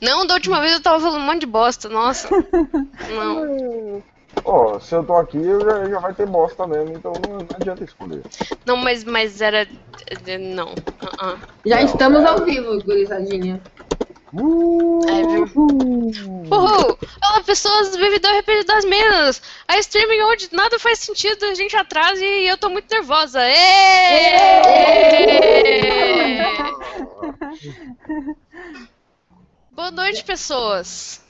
Não, da última vez eu tava falando um monte de bosta, nossa. Não. Ó, oh, se eu tô aqui, já vai ter bosta mesmo, então não adianta escolher. Não, mas era... não. Já não, estamos ao vivo, gurizadinha. É, viu? Uhul! Olá, pessoas, bem-vindos ao RPG das Minas! A streaming onde nada faz sentido, a gente atrasa e eu tô muito nervosa. Boa noite, pessoas!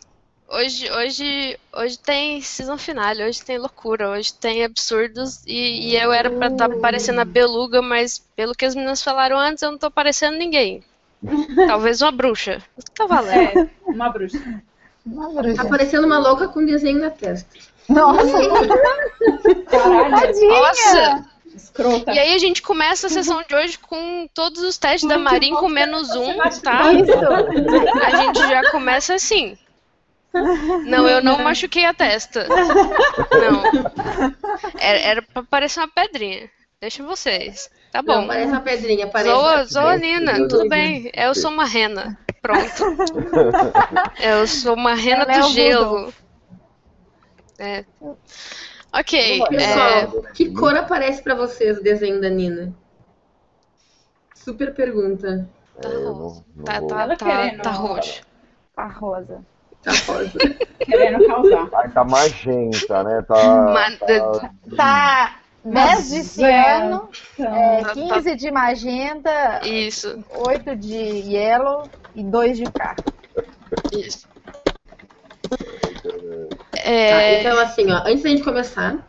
Hoje tem season finale, hoje tem loucura, hoje tem absurdos e eu era pra estar parecendo a Beluga, mas pelo que as meninas falaram antes, eu não tô parecendo ninguém. Talvez uma bruxa. Tá valendo. É, uma bruxa. Tá parecendo uma louca com desenho na testa. Nossa! Caralho! Nossa! Escrota. E aí a gente começa a sessão de hoje com todos os testes da Marin com -1, tá? A gente já começa assim. Não, eu não machuquei a testa. Não. Era pra parecer uma pedrinha. Deixa vocês. Tá bom. Não, parece uma pedrinha. Zoa, Nina. Tudo bem. Eu sou uma rena. Pronto. Eu sou uma rena do gelo. É. Ok. Pessoal, que cor aparece pra vocês o desenho da Nina? Super pergunta. Tá rosa. Tá roxo. Tá rosa. Tá rosa. Querendo causar. Tá magenta, né? Tá... 10 de ciano, 15 de magenta, isso. 8 de yellow e 2 de cá. Isso. Tá, então, assim, ó, antes da gente começar,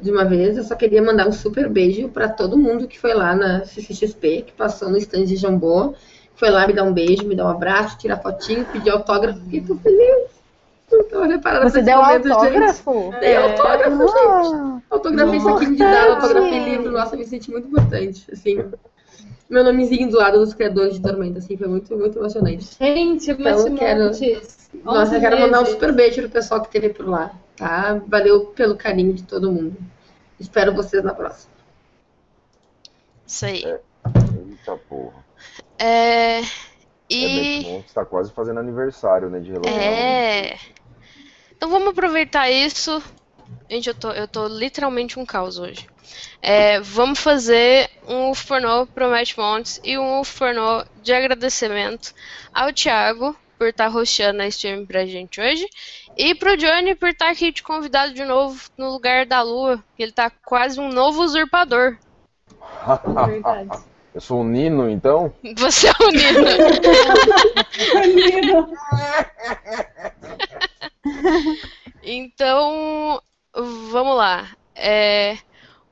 de uma vez, eu só queria mandar um super beijo pra todo mundo que foi lá na CCXP, que passou no stand de Jambô, foi lá me dar um beijo, me dar um abraço, tirar fotinho, pedir autógrafo, fiquei tão feliz. Você deu autógrafo? Dei autógrafo, gente. Autografei isso aqui de dar, autografei livro. Nossa, me senti muito importante, assim. Meu nomezinho do lado dos criadores de Tormenta, assim, foi muito, muito emocionante. Gente, mas então, nossa, eu quero mandar um super beijo pro pessoal que teve por lá, tá? Valeu pelo carinho de todo mundo. Espero vocês na próxima. Isso aí. Eita porra. E... Está quase fazendo aniversário, né, de relógio. É. Então vamos aproveitar isso. Gente, eu tô literalmente um caos hoje. Vamos fazer um UF pornô pro Matt Montes e um UF pornô de agradecimento ao Thiago por estar hosteando a stream pra gente hoje e pro Johnny por estar aqui de convidado de novo no lugar da Lua, que ele tá quase um novo usurpador. Verdade. Eu sou o Nino, então? Você é o Nino. Então, vamos lá.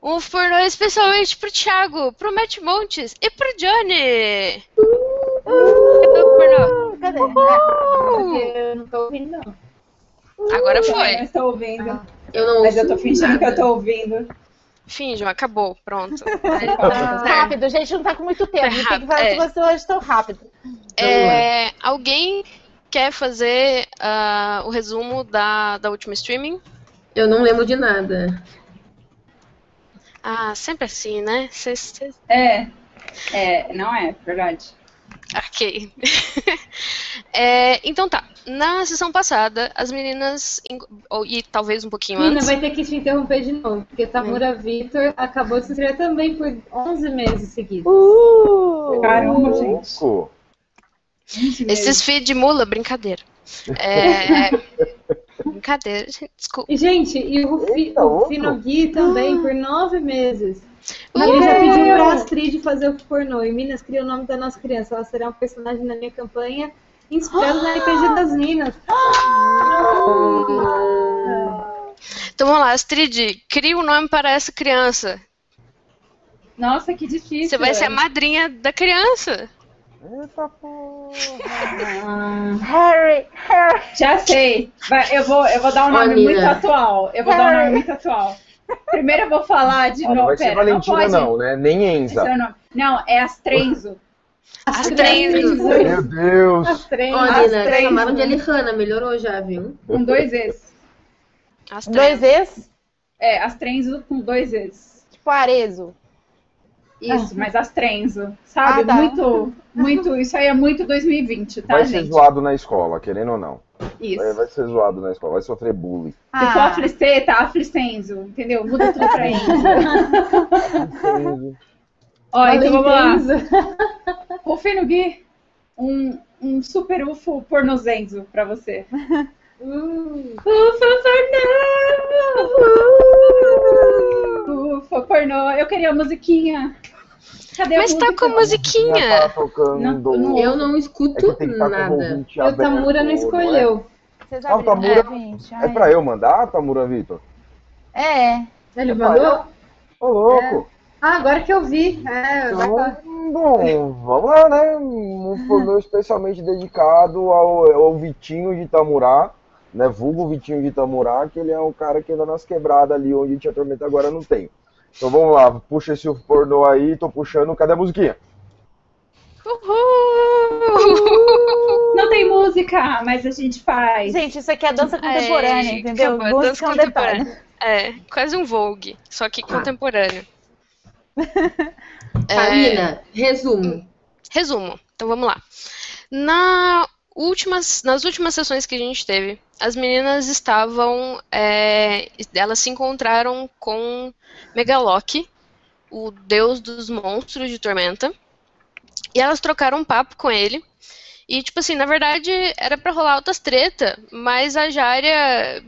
Um forno especialmente pro Thiago, pro Matt Montes e pro Johnny. Cadê o forno? Cadê? Eu não tô ouvindo, não. Agora foi. Eu não estou ouvindo. Mas eu tô fingindo que eu tô ouvindo. Finjam, acabou, pronto. Rápido, gente, não tá com muito tempo. Tem que falar que vocês hoje estão rápido. Alguém quer fazer o resumo da última streaming? Eu não lembro de nada. Ah, sempre assim, né? Não é, verdade. Ok. Então tá. Na sessão passada, as meninas, e talvez um pouquinho antes... Nina, vai ter que te interromper de novo, porque Tamura Vitor acabou de se inscrever também por 11 meses seguidos. Caramba, gente. Esses filhos de mula, brincadeira. Brincadeira, gente, desculpa. Gente, e o Finogui também por 9 meses. Ele já pediu pra Astrid fazer o que pornô. E Minas cria o nome da nossa criança. Ela será um personagem na minha campanha... Inspirado na RPG das Minas. Então vamos lá, Astrid, cria um nome para essa criança. Nossa, que difícil. Você vai ser a madrinha da criança. Eita porra. Harry. Já sei. Eu vou dar um nome muito atual. Primeiro eu vou falar de novo. Não vai ser Valentina, não, né? Nem Enza. Não, é Astrenzo. Astrenzo. Meu Deus. Astrenzo. Olha, chamaram de Alejana, melhorou já, viu? Com 2 Es. Astrenzo. 2 Es? É, Astrenzo com 2 Es. Tipo Arezo. Isso, mas as trenzo, sabe? Tá. Muito, isso aí é muito 2020, tá, gente? Vai ser zoado na escola, querendo ou não. Isso. Vai ser zoado na escola, vai sofrer bullying. Se for afliceta, aflicenzo, entendeu? Muda tudo pra enzo. Ó, então vamos lá. Confie no Gui, um super ufo pornozenzo pra você. Ufa, pornô. Eu queria a musiquinha. Cadê a musiquinha? Mas tá com a musiquinha. Não, eu não escuto nada. O Tamura não escolheu. O Tamura é pra eu mandar, Tamura Vitor? É. Ele mandou? Ô, louco. Ah, agora que eu vi. Bom, vamos lá, né? Um pornô especialmente dedicado ao Vitinho de Tamura. Né, vulgo Vitinho de Tamura, que ele é um cara que anda nas quebradas ali, onde a gente atormenta agora não tem. Então vamos lá, puxa esse pornô aí, tô puxando, cadê a musiquinha? Uhul. Não tem música, mas a gente faz. Gente, isso aqui é dança contemporânea, entendeu? Dança contemporânea. É, quase um Vogue, só que contemporâneo. Karina, resumo, então vamos lá. Nas últimas sessões que a gente teve, as meninas estavam, elas se encontraram com Megalokk, o deus dos monstros de Tormenta, e elas trocaram um papo com ele, e tipo assim, na verdade era pra rolar altas treta, mas a Jária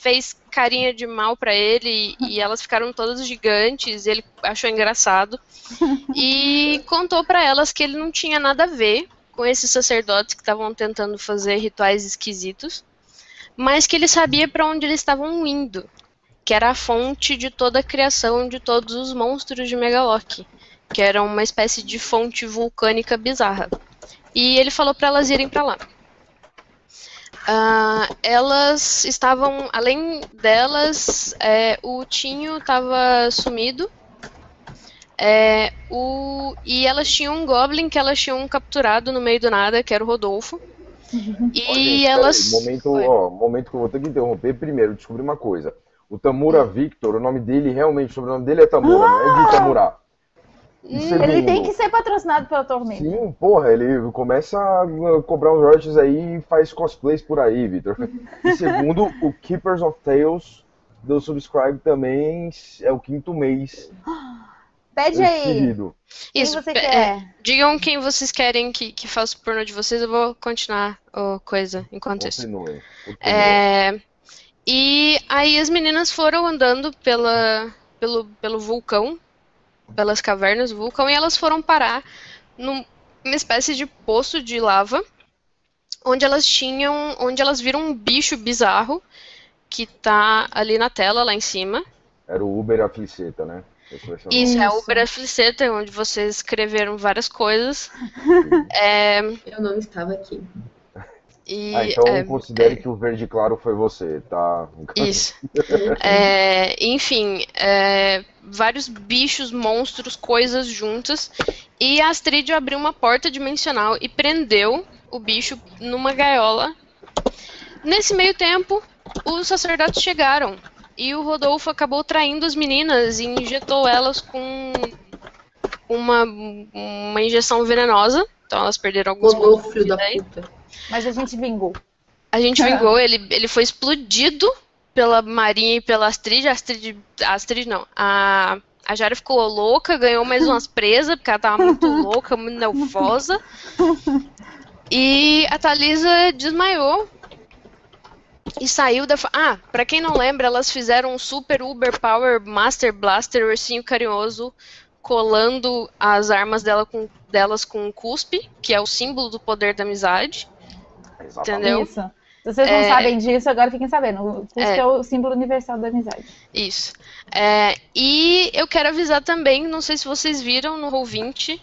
fez carinha de mal pra ele, e elas ficaram todas gigantes, e ele achou engraçado, e contou pra elas que ele não tinha nada a ver com esses sacerdotes que estavam tentando fazer rituais esquisitos, mas que ele sabia para onde eles estavam indo, que era a fonte de toda a criação de todos os monstros de Megalokk, que era uma espécie de fonte vulcânica bizarra. E ele falou para elas irem para lá. Elas estavam, além delas, o Tinho estava sumido. E elas tinham um Goblin que elas tinham capturado no meio do nada, que era o Rodolfo. E gente, elas... momento que eu vou ter que interromper. Primeiro, descobri uma coisa. O Tamura Victor, o nome dele, realmente, o sobrenome dele é Tamura, não é de Tamura. Ele tem que ser patrocinado pela Tormenta. Sim, porra, ele começa a cobrar uns royalties aí e faz cosplays por aí, Victor. E segundo, o Keepers of Tales do Subscribe também é o 5º mês. Pede aí. Isso, digam quem vocês querem que faça o pornô de vocês, eu vou continuar a coisa enquanto continue, isso. E aí as meninas foram andando pelo vulcão, pelas cavernas do vulcão, e elas foram parar numa espécie de poço de lava, onde elas viram um bicho bizarro que tá ali na tela, lá em cima. Era o Uber Afliceta, né? Isso, é o Uber Afliceta, onde vocês escreveram várias coisas. Eu não estava aqui. Então considere que o verde claro foi você, tá? Isso. Enfim, vários bichos, monstros, coisas juntas. E a Astrid abriu uma porta dimensional e prendeu o bicho numa gaiola. Nesse meio tempo, os sacerdotes chegaram. E o Rodolfo acabou traindo as meninas e injetou elas com uma injeção venenosa. Então elas perderam alguns pontos de vida. Mas a gente vingou. A gente vingou, ele foi explodido pela Marinha e pela Astrid. A Jária ficou louca, ganhou mais umas presas, porque ela tava muito louca, muito nervosa. E a Thalisa desmaiou. E saiu da... pra quem não lembra, elas fizeram um super Uber Power Master Blaster, ursinho carinhoso, colando as armas delas com um cuspe, que é o símbolo do poder da amizade. Exatamente. Entendeu? Isso. Se vocês não sabem disso, agora fiquem sabendo. O cuspe é o símbolo universal da amizade. Isso. E eu quero avisar também, não sei se vocês viram no Roll20,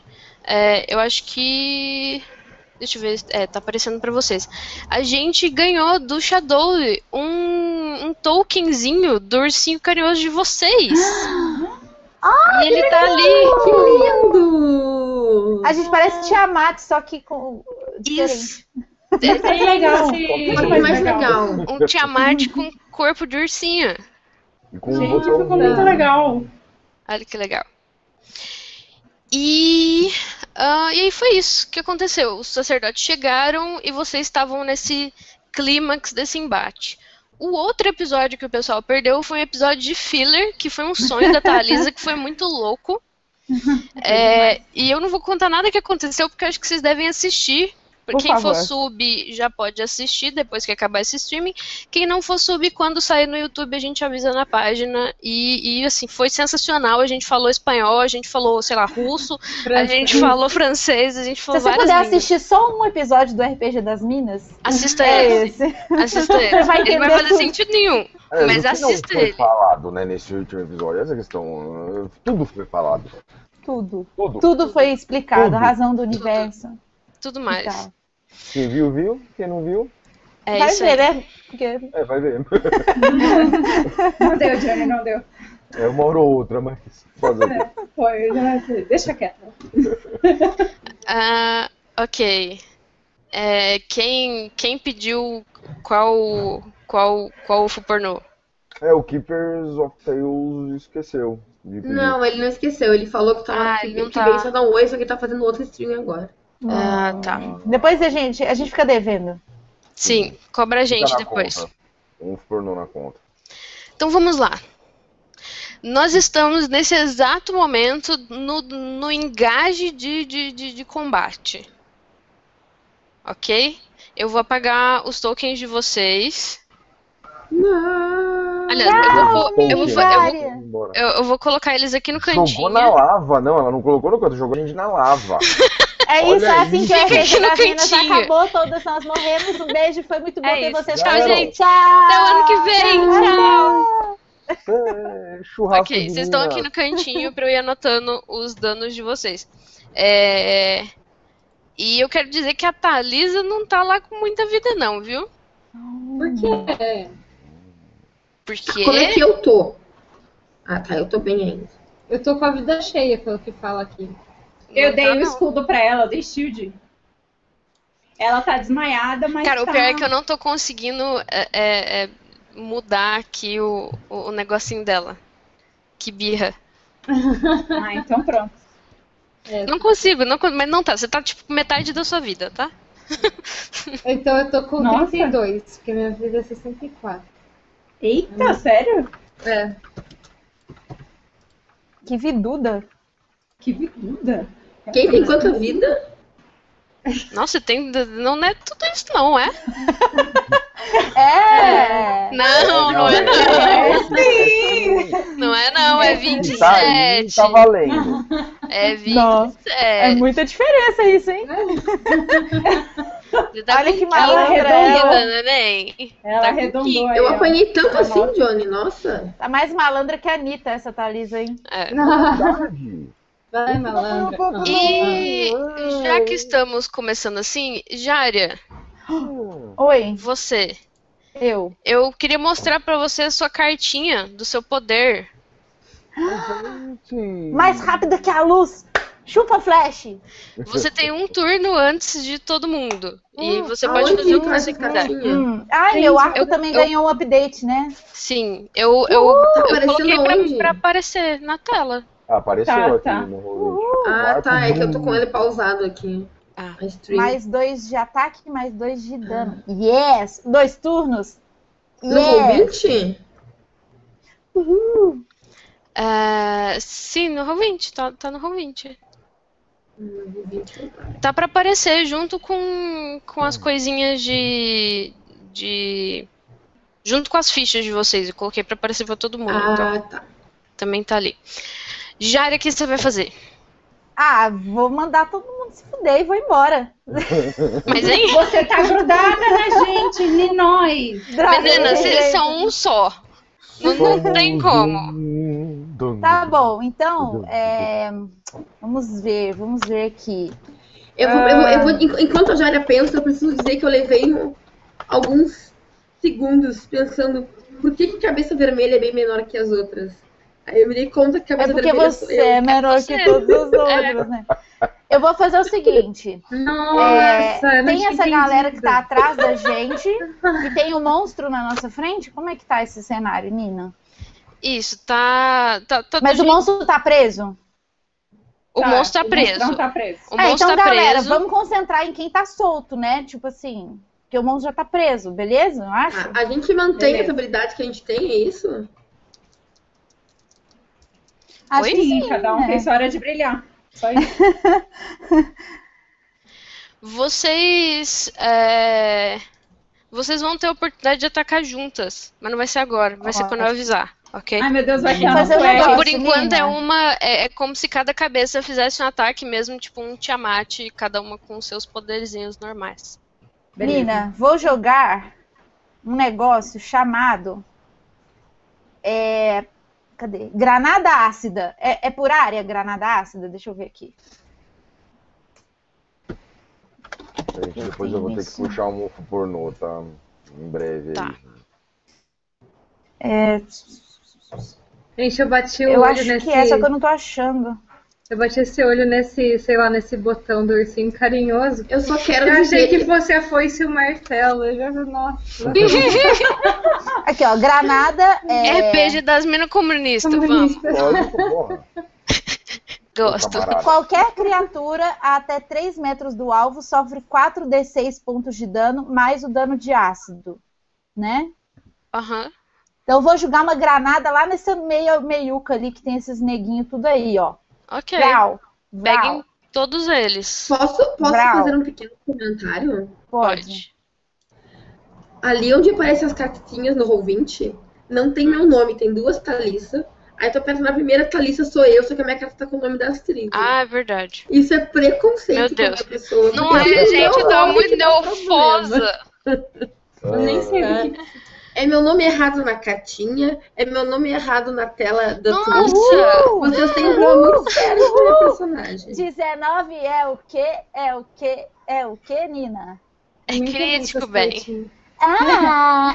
eu acho que... Deixa eu ver, tá aparecendo pra vocês. A gente ganhou do Shadow um tokenzinho do ursinho carinhoso de vocês. E ele tá ali. Que lindo! A gente parece Tiamat, só que com... Isso. É legal. É mais legal. Um Tiamat com corpo de ursinho. Gente, ficou muito legal. Olha que legal. E aí foi isso que aconteceu. Os sacerdotes chegaram e vocês estavam nesse clímax desse embate. O outro episódio que o pessoal perdeu foi um episódio de filler, que foi um sonho da Thalisa, que foi muito louco. E eu não vou contar nada que aconteceu, porque eu acho que vocês devem assistir. Quem for sub já pode assistir depois que acabar esse streaming. Quem não for sub, quando sair no YouTube a gente avisa na página. E assim, foi sensacional. A gente falou espanhol, a gente falou, sei lá, russo, a gente falou francês, a gente falou várias línguas. Se você puder assistir só um episódio do RPG das Minas, assista esse. Assista esse. Ele não vai fazer sentido nenhum. Mas assista ele. Tudo foi falado, né, nesse último episódio. Essa questão, tudo foi falado. Tudo foi explicado, a razão do universo. Tudo mais. Tá. Quem viu, viu. Quem não viu... vai isso ver, né? Porque... vai ver. Não deu, Johnny, não deu. É uma hora ou outra, mas... foi, deixa quieto. Ok. Quem pediu qual UFO pornô? O Keepers of Tales esqueceu. Não, ele não esqueceu. Ele falou que tá... ele não tá... só dá um oi, só que tá fazendo outro stream agora. Tá. Depois a gente fica devendo. Sim, cobra a gente depois. Conta. Vamos pôr na conta. Então vamos lá. Nós estamos nesse exato momento no engaje de combate. Ok? Eu vou apagar os tokens de vocês. Não. Aliás, eu vou colocar eles aqui no cantinho. Jogou na lava. Não, ela não colocou no canto, jogou a gente na lava. Olha isso, assim que a gente no cantinho. Acabou, todas nós morremos. Um beijo, foi muito bom ter vocês. Tchau, gente. Tchau. Até o ano que vem. Tchau. Churrasco. Ok, vocês estão aqui no cantinho pra eu ir anotando os danos de vocês. E eu quero dizer que a Thalisa não tá lá com muita vida, não, viu? Por quê? Porque... como é que eu tô? Tá, eu tô bem ainda. Eu tô com a vida cheia, pelo que fala aqui. Eu dei o escudo pra ela, dei shield. Ela tá desmaiada, mas cara, o pior é que eu não tô conseguindo mudar aqui o negocinho dela. Que birra. Então pronto. Não consigo, mas não tá. Você tá tipo metade da sua vida, tá? Então eu tô com 32, porque minha vida é 64. Eita, sério? Que viduda. Que viduda. Quem tem quanta vida? Nossa, tem. Não é tudo isso, não, é? Não é. Não é, não. É 27. Tá valendo. É 27. Nossa, é muita diferença isso, hein? Olha que malandra ela. Ela arredondou. Eu apanhei tanto assim, Johnny. Nossa. Tá mais malandra que a Anitta, essa Thalisa, hein? É. Vai, malandra. E já que estamos começando assim, Jária. Oi. Você. Eu queria mostrar pra você a sua cartinha do seu poder. Mais rápido que a luz. Chupa Flash. Você tem um turno antes de todo mundo. E você pode fazer o que você quiser. Meu arco também ganhou um update, né? Sim. Eu coloquei pra aparecer na tela. Apareceu aqui no rolo. É que eu tô com ele pausado aqui. Mais 2 de ataque, mais 2 de dano. Yes! 2 turnos. No Roll20? Sim, no Roll20. Tá no Roll20. Tá pra aparecer junto com as coisinhas de... junto com as fichas de vocês. Eu coloquei pra aparecer pra todo mundo. Então, tá. Também tá ali. Jária, o que você vai fazer? Vou mandar todo mundo se fuder e vou embora. Mas aí... você tá grudada na gente, em nós. Meninas, vocês são um só. Não tem como. Tá bom, então, vamos ver aqui. Enquanto a Jária pensa, eu preciso dizer que eu levei alguns segundos pensando por que a cabeça vermelha é bem menor que as outras. Aí eu me dei conta que a cabeça vermelha sou eu. É porque você é menor que todos os outros, né? Eu vou fazer o seguinte. Nossa, tem essa galera que tá atrás da gente e tem um monstro na nossa frente. Como é que tá esse cenário, Nina? Isso, tá... mas o monstro tá preso? O monstro tá preso. O monstro tá preso. Então, galera, vamos concentrar em quem tá solto, né? Tipo assim, porque o monstro já tá preso, beleza? Eu acho. A gente mantém essa habilidade que a gente tem, é isso? Acho que sim, cada um tem sua hora de brilhar. Só isso. Vocês... Vocês vão ter a oportunidade de atacar juntas, mas não vai ser agora, vai ser quando eu avisar, ok? Ai, meu Deus, vai ter uma... Por enquanto é uma... É como se cada cabeça fizesse um ataque mesmo, tipo um Tiamat, cada uma com seus poderzinhos normais. Nina, vou jogar um negócio chamado... Cadê? Granada ácida. É por área, granada ácida? Deixa eu ver aqui. Gente, depois eu vou ter que puxar o mofo pornô, tá? Em breve. Tá. Gente, eu bati o olho nesse... Eu acho que é, só que eu não tô achando. Eu bati esse olho nesse, sei lá, nesse botão do ursinho carinhoso. Eu só quero dizer... Eu achei que fosse a foice e o martelo. Eu já... Nossa. Aqui, ó, granada... RPG das minas comunistas, vamos. Porra. Gosto. Qualquer criatura até 3 metros do alvo sofre 4d6 pontos de dano, mais o dano de ácido, né? Aham. Então eu vou jogar uma granada lá nessa meiuca ali, que tem esses neguinhos tudo aí, ó. Ok. Brau. Peguem todos eles. Posso fazer um pequeno comentário? Pode. Ali onde aparecem as cartinhas no Roll20, não tem meu nome, tem 2 taliças. Aí tô pensando, na primeira Thalissa sou eu, só que a minha carta tá com o nome das tribos. Ah, é verdade. Isso é preconceito. Meu Deus. Com a pessoa. Não é, gente, tá muito nervosa. Eu nem sei. É meu nome errado na cartinha, é meu nome errado na tela da Twitch. Vocês têm um nome muito sério de minha personagem. 19 é o quê? É o quê? É o quê, Nina? É crítico, bem. A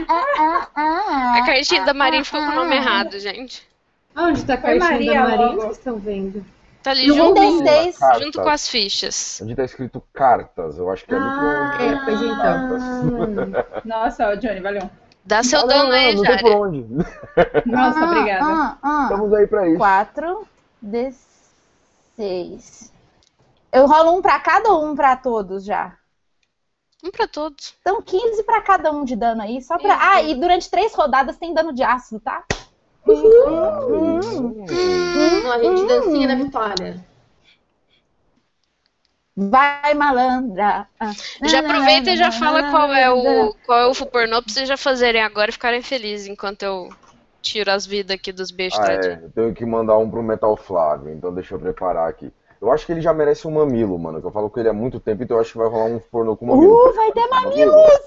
cartinha da Marinha ficou com o nome errado, gente. Onde tá a cartinha da Maria? Vocês estão vendo? Tá ali junto com as fichas. Onde tá escrito cartas. Eu acho que é muito bom. Pois então. Cartas. Nossa, Johnny, valeu. Dá seu dano aí, Jari. Não tem por onde. Nossa, obrigada. Estamos aí pra isso. 4d6. Eu rolo um pra cada ou um pra todos já? Um pra todos. Então 15 pra cada um de dano aí. Só pra... Ah, e durante 3 rodadas tem dano de ácido, tá? A gente dancinha na vitória. Vai, malandra. Já aproveita e já fala qual é o pornô pra vocês já fazerem agora e ficarem felizes enquanto eu tiro as vidas aqui dos bestas. Eu tenho que mandar um pro Metal Flávio, então deixa eu preparar aqui. Eu acho que ele já merece um mamilo, mano, que eu falo com ele há muito tempo, então eu acho que vai rolar um pornô com mamilo. Vai ter mamilos!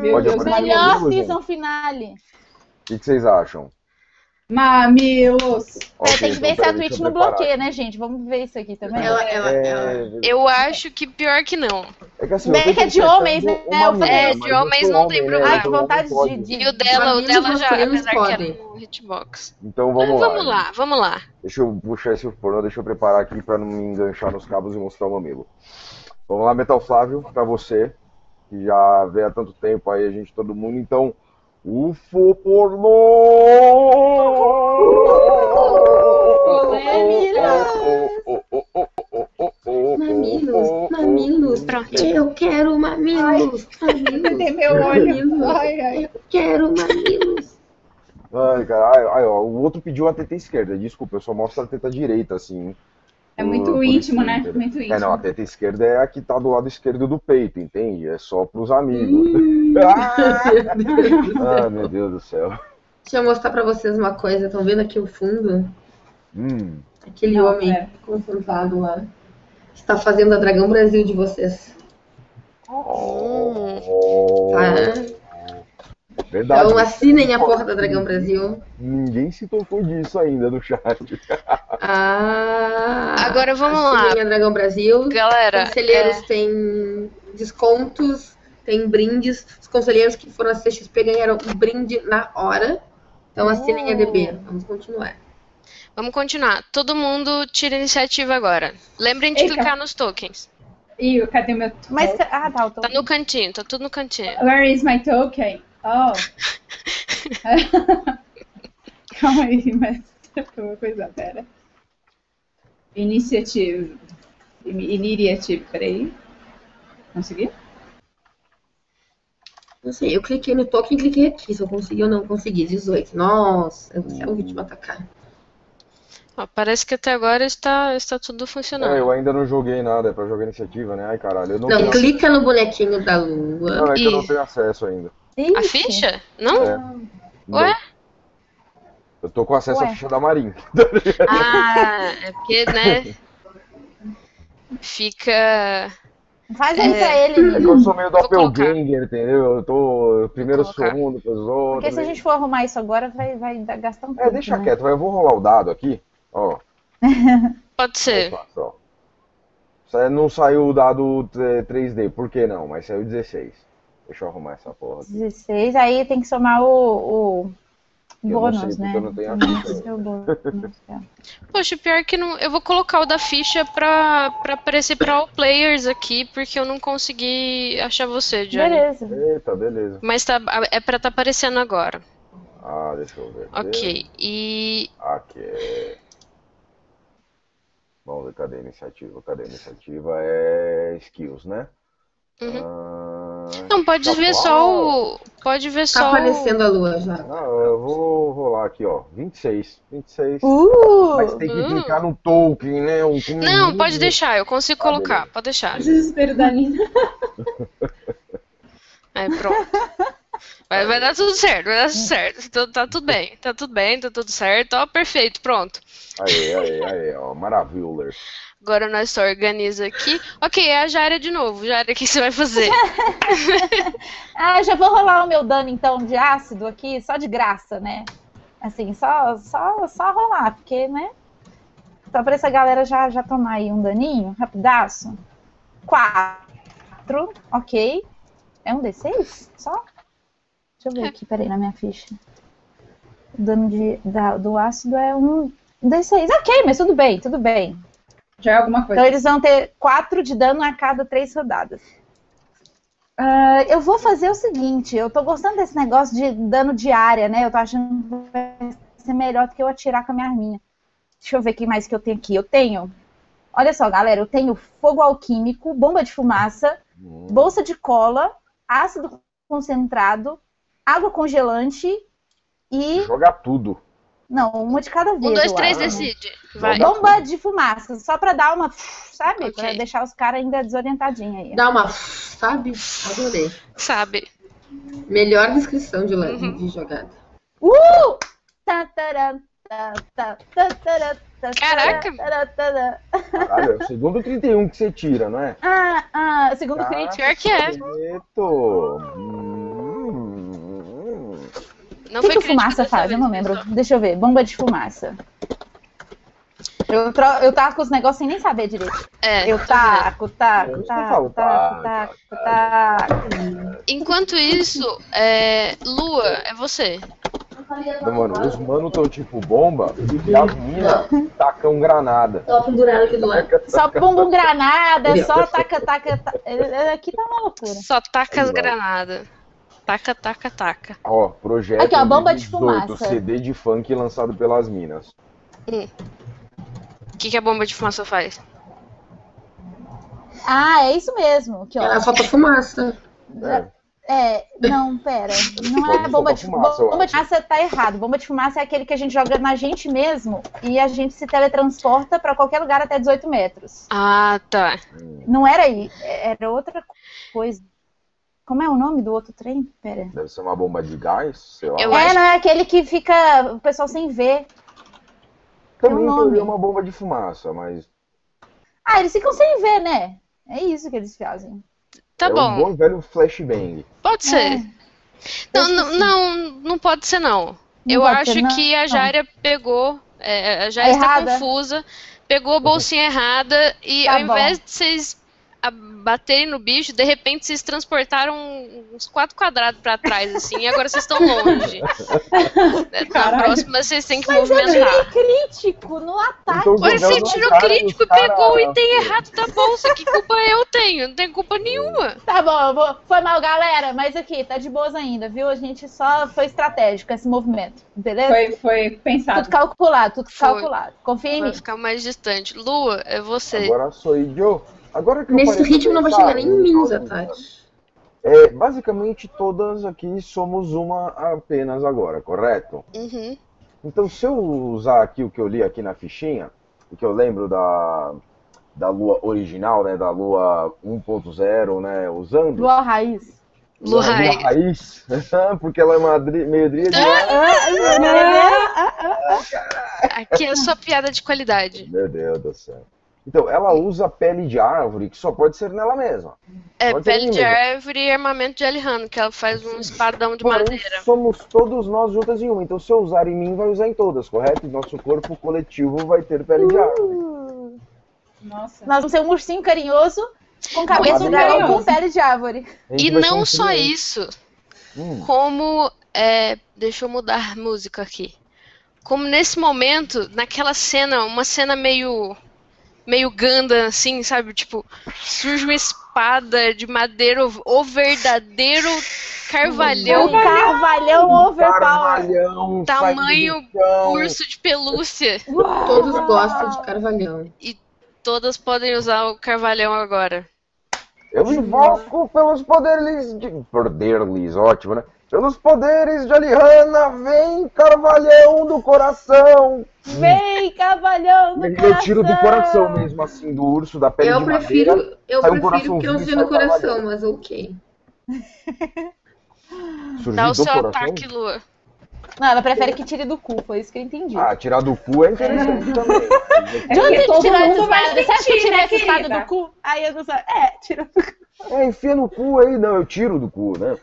Meu Deus, melhor season finale. O que vocês acham? Mamilos! Okay, tem que ver se a Twitch não bloqueia, né, gente? Vamos ver isso aqui também. Eu acho que pior que não. É que é de homens, né? É, de homens não tem problema. Ai, que vontade de... E o dela já, apesar que era no hitbox. Então vamos lá. Deixa eu puxar esse pornô, deixa eu preparar aqui pra não me enganchar nos cabos e mostrar o mamilo. Vamos lá, Metal Flávio, pra você, que já vê há tanto tempo aí, a gente, todo mundo, então... UFO pornô! Mamilos! Pronto. Eu quero mamilos! Ai, meu olho! Ai, eu quero mamilos! Ai, caralho! Ai, ó, o outro pediu a teta esquerda, desculpa, eu só mostro a teta direita, assim. É muito íntimo, né? Muito íntimo. Não, a teta esquerda é a que tá do lado esquerdo do peito, entende? É só pros amigos. Meu Deus do céu. Deixa eu mostrar pra vocês uma coisa. Estão vendo aqui o fundo? Aquele homem conservado lá. Está fazendo a Dragão Brasil de vocês. Tá? Verdade. Então assinem a porra da Dragão Brasil. Ninguém se tocou disso ainda no chat. Agora vamos lá. Assinem a Dragão Brasil. Galera, conselheiros têm descontos. Tem brindes, os conselheiros que foram a CCXP ganharam um brinde na hora. Então assinem a DB. Vamos continuar. Todo mundo tira a iniciativa agora. Lembrem de clicar nos tokens. Ih, cadê meu token? Tá o token. Tá no cantinho, tá tudo no cantinho. Where is my token? Oh. Calma aí, mas uma coisa, pera. Initiative, peraí. Consegui? Não sei, eu cliquei no token e cliquei aqui, se eu consegui ou não consegui. 18. Nossa, eu vou ser o último a atacar. Ó, parece que até agora está tudo funcionando. É, eu ainda não joguei nada, é pra jogar iniciativa, né? Ai, caralho. Eu não clica no bonequinho da lua. Não, é que eu não tenho acesso ainda. A ficha? Não? É. Ué? Eu tô com acesso à ficha da Marinha. Ah, é porque, né? Fica... Faz aí pra ele. É que eu sou meio doppelganger, entendeu? Eu tô primeiro segundo, depois outro. Porque se a gente for arrumar isso agora, vai gastar um tempo. É, deixa quieto. Eu vou rolar o dado aqui. Ó. Pode ser. Faço, ó. Não saiu o dado 3D, por que não? Mas saiu 16. Deixa eu arrumar essa porra aqui. 16, aí tem que somar o... bônus, né? Eu não tenho Poxa, pior que não. Eu vou colocar o da ficha pra aparecer pra all players aqui, porque eu não consegui achar você, Johnny. Beleza. Eita, beleza. Mas tá aparecendo agora. Ah, deixa eu ver. Ok, e... Aqui. Vamos ver, cadê a iniciativa? Cadê a iniciativa? É skills, né? Uhum. Não, pode ver só o... Pode ver só o... Tá aparecendo a lua já. Ah, eu vou rolar aqui, ó. 26. 26. Mas tem que clicar no token, né? Não, pode deixar. Eu consigo colocar. Beleza. Pode deixar. Desespero da Nina. Aí, pronto. Vai dar tudo certo. Vai dar tudo certo. Tá tudo bem. Tá tudo bem. Tá tudo certo. Ó, perfeito. Pronto. Aí, ó. Maravilha. Agora nós só organiza aqui. Ok, é a Jária de novo. Jária, o que você vai fazer? Ah, já vou rolar o meu dano, então, de ácido aqui, só de graça, né? Assim, só rolar, porque, né? Então, pra essa galera já tomar aí um daninho, rapidaço. 4, ok. É um D6? Só? Deixa eu ver aqui, peraí, na minha ficha. O dano do ácido é um D6. Ok, mas tudo bem, tudo bem. Já é alguma coisa. Então eles vão ter 4 de dano a cada 3 rodadas. Eu vou fazer o seguinte, eu tô gostando desse negócio de dano de área, né? Eu tô achando que vai ser melhor do que eu atirar com a minha arminha. Deixa eu ver o que mais que eu tenho aqui. Eu tenho, olha só galera, eu tenho fogo alquímico, bomba de fumaça, bolsa de cola, ácido concentrado, água congelante e... Joga tudo. Não, uma de cada vez. 1, 2, 3, decide. Vai. Bomba de fumaça, só pra dar uma, sabe? Okay. Pra deixar os caras ainda desorientadinhos aí. Dá uma, sabe? Adorei. Sabe. Melhor descrição de jogada. Caraca! Caralho, é o segundo 31 que você tira, não é? Ah, segundo 31. Pior que é. O que fumaça faz? Eu não lembro. Deixa eu ver. Bomba de fumaça. Eu taco os negócios sem nem saber direito. É, eu taco. Enquanto isso, Lua, é você. Não, mano, os manos tão tipo bomba e as minas tacam granada. Só pendurado aqui do lado. Só bombam granada, só taca. Aqui tá uma loucura. Só taca as granadas. Taca. Ó, projeto aqui, ó, bomba de fumaça. CD de funk lançado pelas minas. O que a bomba de fumaça faz? Ah, é isso mesmo. Aqui, ó. Ela solta fumaça. Não, pera. Não é bomba de fumaça. Bomba de fumaça tá errado. Bomba de fumaça é aquele que a gente joga na gente mesmo e a gente se teletransporta pra qualquer lugar até 18 metros. Ah, tá. Não era aí. Era outra coisa. Como é o nome do outro trem? Pera. Deve ser uma bomba de gás, sei lá. Não é aquele que fica o pessoal sem ver. Também teria uma bomba de fumaça, mas... Ah, eles ficam sem ver, né? É isso que eles fazem. Tá bom. Um bom velho flashbang. Pode ser. Não pode ser, não. Eu acho que a Jária pegou... A Jária está confusa, pegou a bolsinha errada e ao invés de vocês... a baterem no bicho, de repente vocês transportaram uns 4 quadrados pra trás, assim, e agora vocês estão longe. Na próxima vocês têm que movimentar. Eu tirei crítico no ataque. Olha, você tirou crítico e pegou o item errado da bolsa. Que culpa eu tenho? Não tem culpa nenhuma. Tá bom, foi mal, galera, mas aqui, tá de boas ainda, viu? A gente só foi estratégico esse movimento, beleza? Foi pensado. Tudo calculado, tudo calculado. Confia em mim. Vai ficar mais distante. Lua, é você. Agora sou eu. Agora que nesse ritmo não vai chegar nem em mim os ataques. É, basicamente todas aqui somos uma apenas agora, correto? Uhum. Então se eu usar aqui o que eu li aqui na fichinha, o que eu lembro da lua original, né, da lua 1.0, né, usando... Lua raiz. Lua raiz. Porque ela é uma meio-dríade. Aqui é só piada de qualidade. Meu Deus do céu. Então, ela usa pele de árvore, que só pode ser nela mesma. É, pele de árvore e armamento de alihano, que ela faz um espadão de madeira. Somos todos nós juntas em uma, então se eu usar em mim, vai usar em todas, correto? Nosso corpo coletivo vai ter pele de árvore. Nossa. Nós vamos ser um ursinho carinhoso, com cabeça de dragão com pele de árvore. E não só isso, como... É, deixa eu mudar a música aqui. Como nesse momento, naquela cena, uma cena meio Gundam, assim, sabe? Tipo, surge uma espada de madeira, o verdadeiro carvalhão. Um carvalhão overpower. Tamanho urso de pelúcia. Uau. Todos gostam de carvalhão. E todas podem usar o carvalhão agora. Eu invoco pelos poderes de... Poder-lhes, ótimo, né? Pelos poderes de Alihanna, vem carvalhão do coração! Vem carvalhão do coração! Eu tiro do coração mesmo, assim, do urso, da pele de madeira. Eu prefiro que eu tire no coração, mas ok. Dá o seu ataque, Lua. Não, ela prefere que tire do cu, foi isso que eu entendi. Ah, tirar do cu é interessante também. De onde tem que tirar essa espada? Você acha que eu tirei essa espada do cu? Aí eu não sei. É, tira do cu. É, enfia no cu aí, não, eu tiro do cu, né?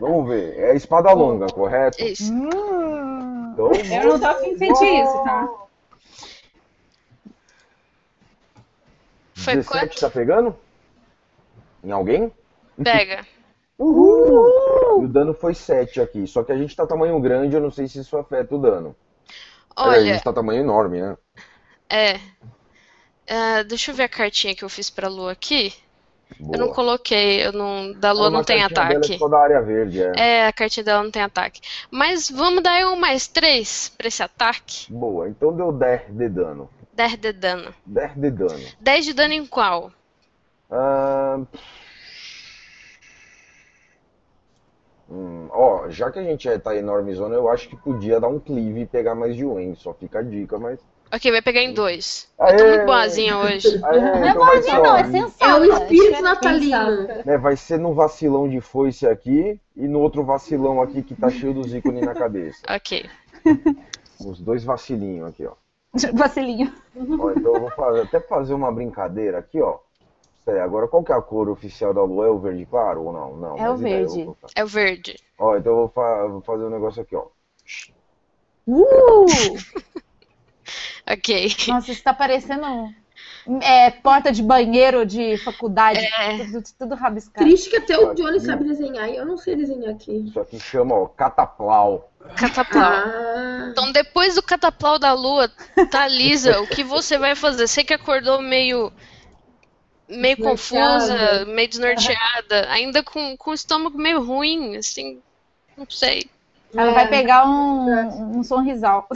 Vamos ver, é espada longa, correto? Isso. Então, eu não tô afim de sentir isso, tá? Foi 17 quanto? Tá pegando? Em alguém? Pega. Uhul! E o dano foi 7 aqui, só que a gente tá tamanho grande, eu não sei se isso afeta o dano. Olha... A gente tá tamanho enorme, né? É. Deixa eu ver a cartinha que eu fiz pra Lua aqui. Boa. Eu não coloquei, da Lua não tem ataque. Dela é da área verde, é, a cartinha dela não tem ataque. Mas vamos dar um mais 3 pra esse ataque. Boa, então deu 10 de dano. 10 de dano. 10 de dano. 10 de dano em qual? Ó, já que a gente tá enorme zona, eu acho que podia dar um cleave e pegar mais de um, só fica a dica, mas... Ok, vai pegar em 2. Eu tô muito boazinha hoje. Não é boazinha não, é sensata. É o espírito natalino. É, vai ser no vacilão de foice aqui e no outro vacilão aqui que tá cheio dos ícones na cabeça. Ok. Os dois vacilinhos aqui, ó. Vacilinho. Ó, então eu vou até fazer uma brincadeira aqui, ó. Pera, agora qual que é a cor oficial da lua? É o verde claro ou não? Não. É o verde. É o verde. Ó, então eu vou fazer um negócio aqui, ó. Ok. Nossa, isso tá parecendo porta de banheiro de faculdade, tudo rabiscado. Triste que até o Johnny sabe desenhar e eu não sei desenhar aqui. Isso aqui chama, ó, cataplau. Cataplau. Ah. Então depois do cataplau da lua, Thalisa, o que você vai fazer? Você que acordou meio confusa, meio desnorteada, ainda com o estômago meio ruim, assim, não sei. Ela vai pegar um sorrisal.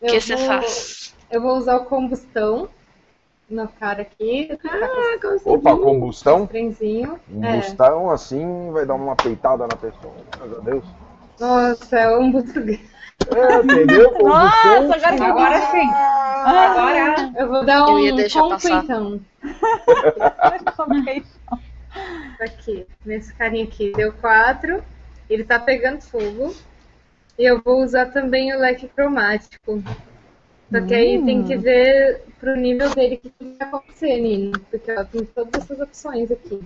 O que você faz? Eu vou usar o combustão na cara aqui. Opa, combustão? Combustão, assim, vai dar uma peitada na pessoa. Meu Deus. Nossa, é um botão. Entendeu? Combustão. Nossa, agora sim. Agora eu vou dar um completão. Aqui, nesse carinha aqui. Deu 4. Ele tá pegando fogo. E eu vou usar também o leque cromático. Só que aí tem que ver pro nível dele que vai acontecer, Nina. Porque ela tem todas essas opções aqui.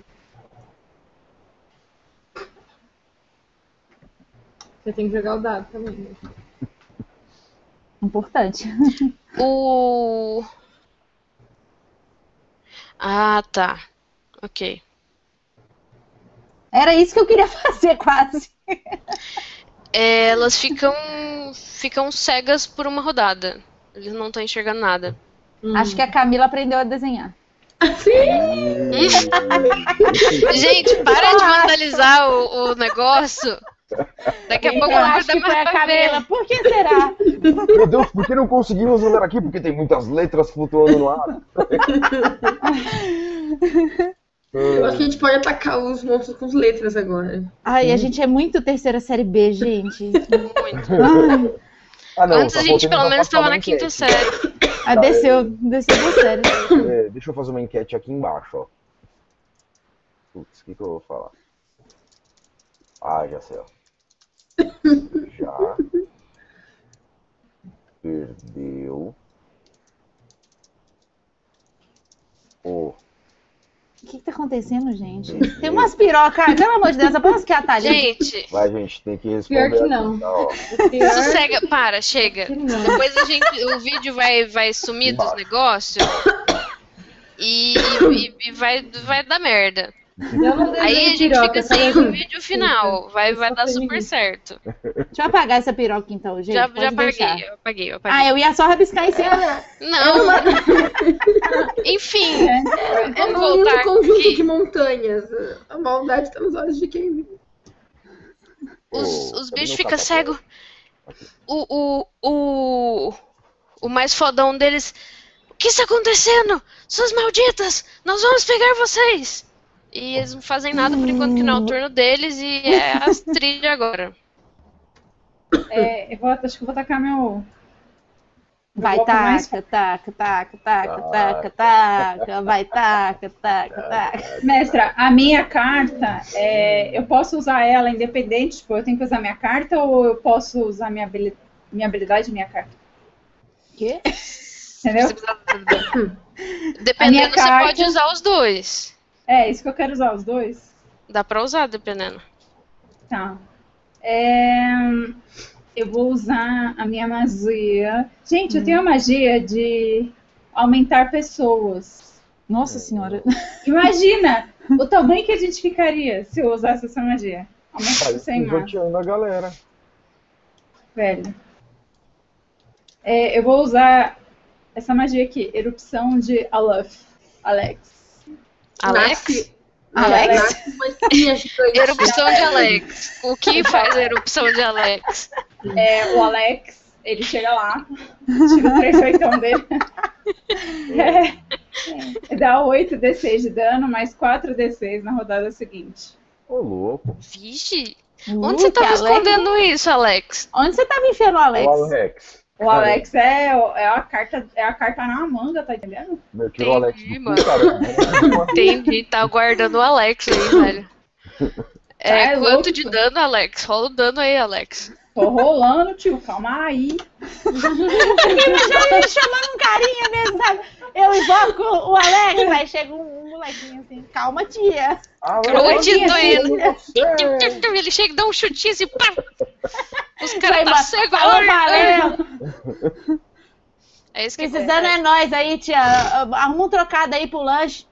Você tem que jogar o dado também. Importante. Ah, tá. Ok. Era isso que eu queria fazer, quase. É, elas ficam cegas por uma rodada. Eles não estão enxergando nada. Acho que a Camila aprendeu a desenhar. Sim! Gente, para de vandalizar o negócio. Daqui a pouco eu acho que foi a Camila. Por que será? Meu Deus, por que não conseguimos andar aqui? Porque tem muitas letras flutuando no ar. Eu acho que a gente pode atacar os monstros com as letras agora. Ai, a gente é muito terceira série B, gente. Muito. Ah, não, antes a gente pelo menos estava na quinta série. Ah, desceu da série. É, deixa eu fazer uma enquete aqui embaixo, ó. Putz, o que eu vou falar? Ah, já sei, ó. Já perdeu o... O que tá acontecendo, gente? Beleza. Tem umas pirocas, pelo amor de Deus, apenas que é a Thalia. Gente. Vai, gente, tem que responder. Pior que não. Pior... Sossega, para, chega. Não. Depois a gente, o vídeo vai sumir dos negócios e vai dar merda. Aí a gente fica sem o vídeo final. Vai dar super certo. Deixa eu apagar essa piroca então, gente. Já apaguei, eu apaguei. Ah, eu ia só rabiscar em cima. Não. Enfim, vamos voltar. É um conjunto de montanhas. A maldade está nos olhos de quem vive. Os bichos ficam cegos. O mais fodão deles. O que está acontecendo? Suas malditas! Nós vamos pegar vocês! E eles não fazem nada por enquanto, que não é o turno deles, e é as trilhas agora. É, acho que eu vou tacar meu... Vai, taca, vai, taca. Mestra, a minha carta, eu posso usar ela independente? Tipo, eu tenho que usar minha carta ou eu posso usar minha habilidade e minha carta? Quê? Entendeu? Dependendo, você pode usar os dois. É, isso que eu quero usar, os dois. Dá pra usar, dependendo. Tá. Eu vou usar a minha magia. Gente, eu tenho a magia de aumentar pessoas. Nossa senhora. Imagina o tamanho que a gente ficaria se eu usasse essa magia. Aumentar o 100 mais. Inverteando a galera. Velho. Eu vou usar essa magia aqui. Erupção de Alex. Alex? Erupção de Alex. O que faz a erupção de Alex? O Alex, ele chega lá, tira o trechoitão dele, dá 8d6 de dano, mais 4d6 na rodada seguinte. Ô, louco. Vixe, onde você tava escondendo isso, Alex? Onde você tava enfiando o Alex? O Alex é a carta na manga, tá entendendo? Meu, tira o Alex do cu, cara. Entendi, tá guardando o Alex aí, velho. É quanto de dano, Alex? Rola o dano aí, Alex. Tô rolando, tio, calma aí. Me chamando um carinha mesmo, sabe? Eu invoco o Alex, aí chega um molequinho assim, calma, tia. Ele chega e dá um chutinho assim, pá. Os caras tá cego agora. É isso que precisando é nós aí, tia. Arruma um trocado aí pro lanche.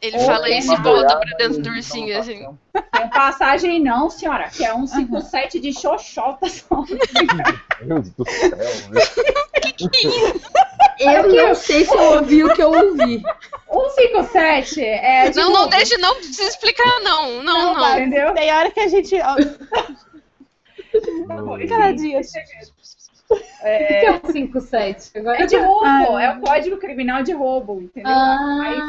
Ele fala isso e volta pra dentro do ursinho, assim. Tem passagem não, senhora, que é 157 de xoxota só. Meu Deus do céu, velho. Que é isso? Eu não sei se eu ouvi o que eu ouvi. 157 é... Não, não, deixa, não precisa explicar, não. Não. Entendeu? Tem hora que a gente... Caladinha. O que é 157? É de roubo, é o código criminal de roubo, entendeu? Aí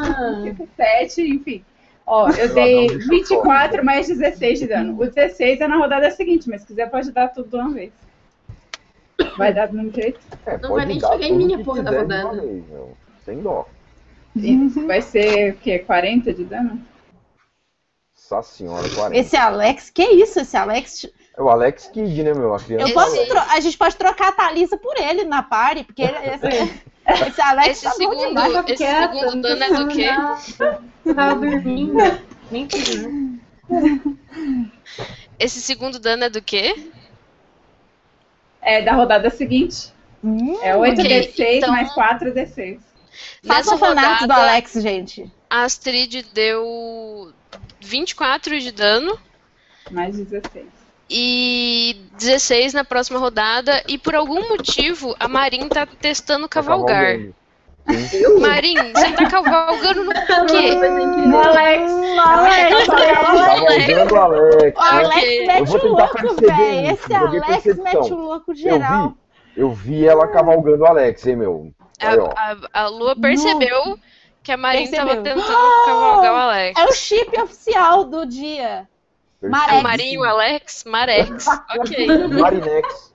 157, enfim. Ó, eu dei 24 mais 16 de dano. O 16 é na rodada seguinte, mas se quiser pode dar tudo de uma vez. Vai dar do mesmo jeito? Não vai nem chegar em minha porra da rodada. Sem dó. Vai ser o quê? 40 de dano? Nossa senhora, 40. Esse Alex, que isso? Esse Alex... É o Alex Kidd, né, meu? A gente pode trocar a Thalissa por ele na party, porque esse Alex esse tá segundo, bom demais. Esse quieta, segundo dano é do quê? Você tava dormindo. Nem dormindo. Esse segundo dano é do quê? É da rodada seguinte. É 8d6 mais 4d6. Façam fanatos do Alex, gente. A Astrid deu 24 de dano. Mais 16. E 16 na próxima rodada. E por algum motivo, a Marin tá testando cavalgar. Marin, você tá cavalgando no quê? O Alex. Okay. Mete o louco, velho. Esse Alex mete o louco geral. Eu vi ela cavalgando o Alex, hein, meu. Aí, a Lua percebeu que a Marin tava tentando cavalgar o Alex. É o chip oficial do dia. Marex. Marinho, Alex, Marex. Ok. Marinex.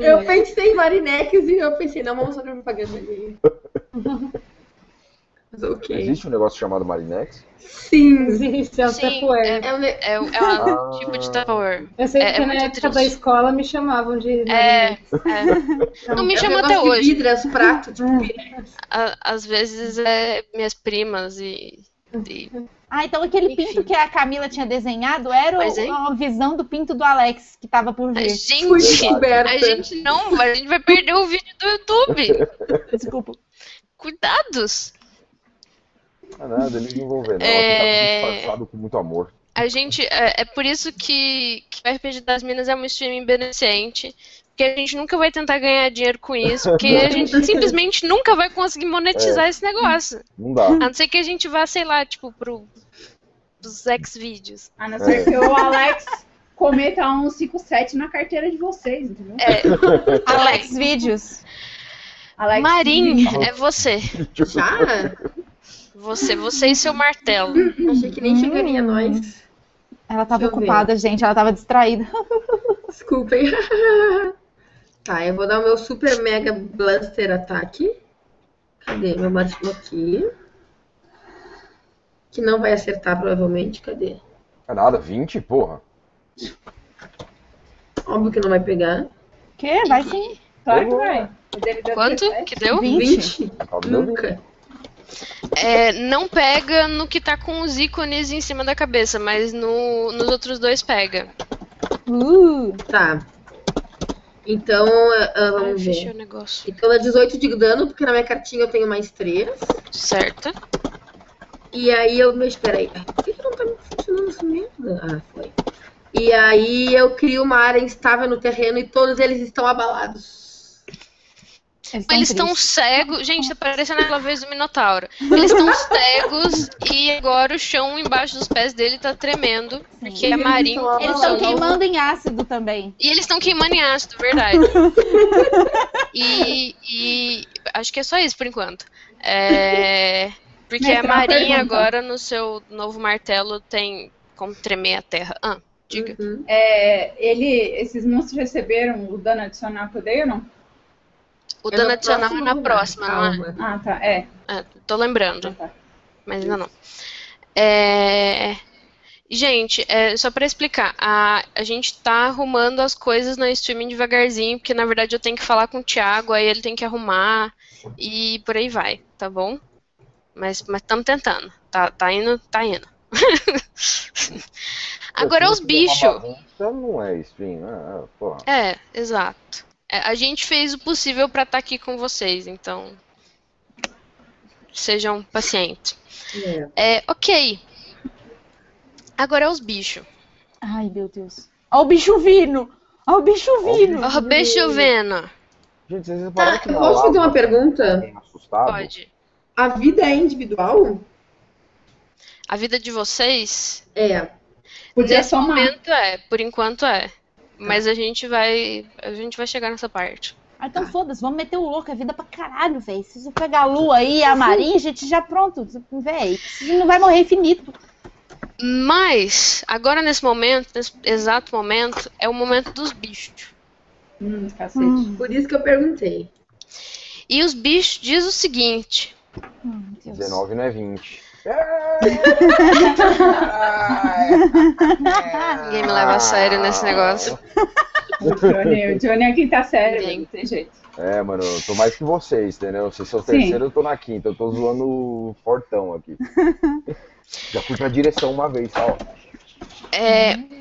Eu pensei em Marinex e eu pensei, não, vamos fazer propaganda dele. Mas ok. Existe um negócio chamado Marinex? Sim, existe, é o Tupperware. É um tipo de Tupperware. Eu sei que na época da escola me chamavam de Marinex. Não me chama até hoje. De vidras, pratos, de pires. Às vezes é minhas primas e... Ah, então aquele pinto que a Camila tinha desenhado era a visão do pinto do Alex que tava por vir. A gente vai perder o vídeo do YouTube. Desculpa. Cuidados. Ah, nada, eles não vão ver, não. Tá disfarçado com muito amor. A gente, é por isso que o RPG das Minas é um streaming beneficente. Porque a gente nunca vai tentar ganhar dinheiro com isso, porque a gente simplesmente nunca vai conseguir monetizar esse negócio. Não dá. A não ser que a gente vá, sei lá, tipo, pros X-Vídeos. A não ser que o Alex cometa um 5-7 na carteira de vocês, entendeu? Alex Vídeos. Marim, é você. Já? Você e seu martelo. Achei que nem chegaria a nós. Ela tava ocupada, gente, ela tava distraída. Desculpem. Tá, eu vou dar o meu super mega blaster ataque. Cadê meu martelo aqui? Que não vai acertar, provavelmente. Cadê? É nada, 20, porra. Óbvio que não vai pegar. Que? Vai sim. Claro que vai. Quanto que deu? 20. Nunca. Não pega no que tá com os ícones em cima da cabeça, mas nos outros dois pega. Tá. Então, vamos ver. O negócio. Então dá 18 de dano, porque na minha cartinha eu tenho mais 3. Certo. E aí eu... Espera aí. Por que não tá me funcionando essa merda? Ah, foi. E aí eu crio uma área instável no terreno e todos eles estão abalados. Eles estão cegos. Gente, tá parecendo aquela vez o Minotauro. Eles estão cegos e agora o chão embaixo dos pés dele tá tremendo. Sim. Porque é marinho. Eles estão queimando em ácido também. E eles estão queimando em ácido, verdade. E acho que é só isso por enquanto. Porque a Marinha agora no seu novo martelo tem como tremer a terra. Ah, diga. Esses monstros receberam o dano adicional que eu dei ou não? O dano adicional foi na próxima, não é? Ah, tá, tô lembrando. Ah, tá. Mas ainda não. Gente, só pra explicar, a gente tá arrumando as coisas no streaming devagarzinho, porque na verdade eu tenho que falar com o Thiago, aí ele tem que arrumar, e por aí vai, tá bom? Mas estamos tentando. Tá indo. Agora é os bichos. Não é stream, né? Porra. Exato. A gente fez o possível pra estar aqui com vocês, então sejam pacientes. Ok. Agora é os bichos. Ai, meu Deus. Olha o bicho vindo! Olha o bicho vindo! Olha o bicho vindo! Gente, vocês repararam que posso fazer uma pergunta? Pode. A vida é individual? A vida de vocês? Nesse momento por enquanto Mas a gente vai chegar nessa parte. Ah, então foda-se, vamos meter o louco, é vida pra caralho, velho. Se você pegar a Lua aí, a Marinha, a gente já pronto, velho. Não vai morrer infinito. Mas, agora nesse momento, nesse exato momento, é o momento dos bichos. Cacete. Por isso que eu perguntei. E os bichos diz o seguinte. 19 não é 20. Ninguém me leva a sério nesse negócio. O Johnny é quem tá sério, não tem jeito. Mano, eu tô mais que vocês, entendeu? Vocês são o terceiro, eu tô na quinta. Eu tô zoando o fortão aqui. Já fui pra direção uma vez, tá? Ó.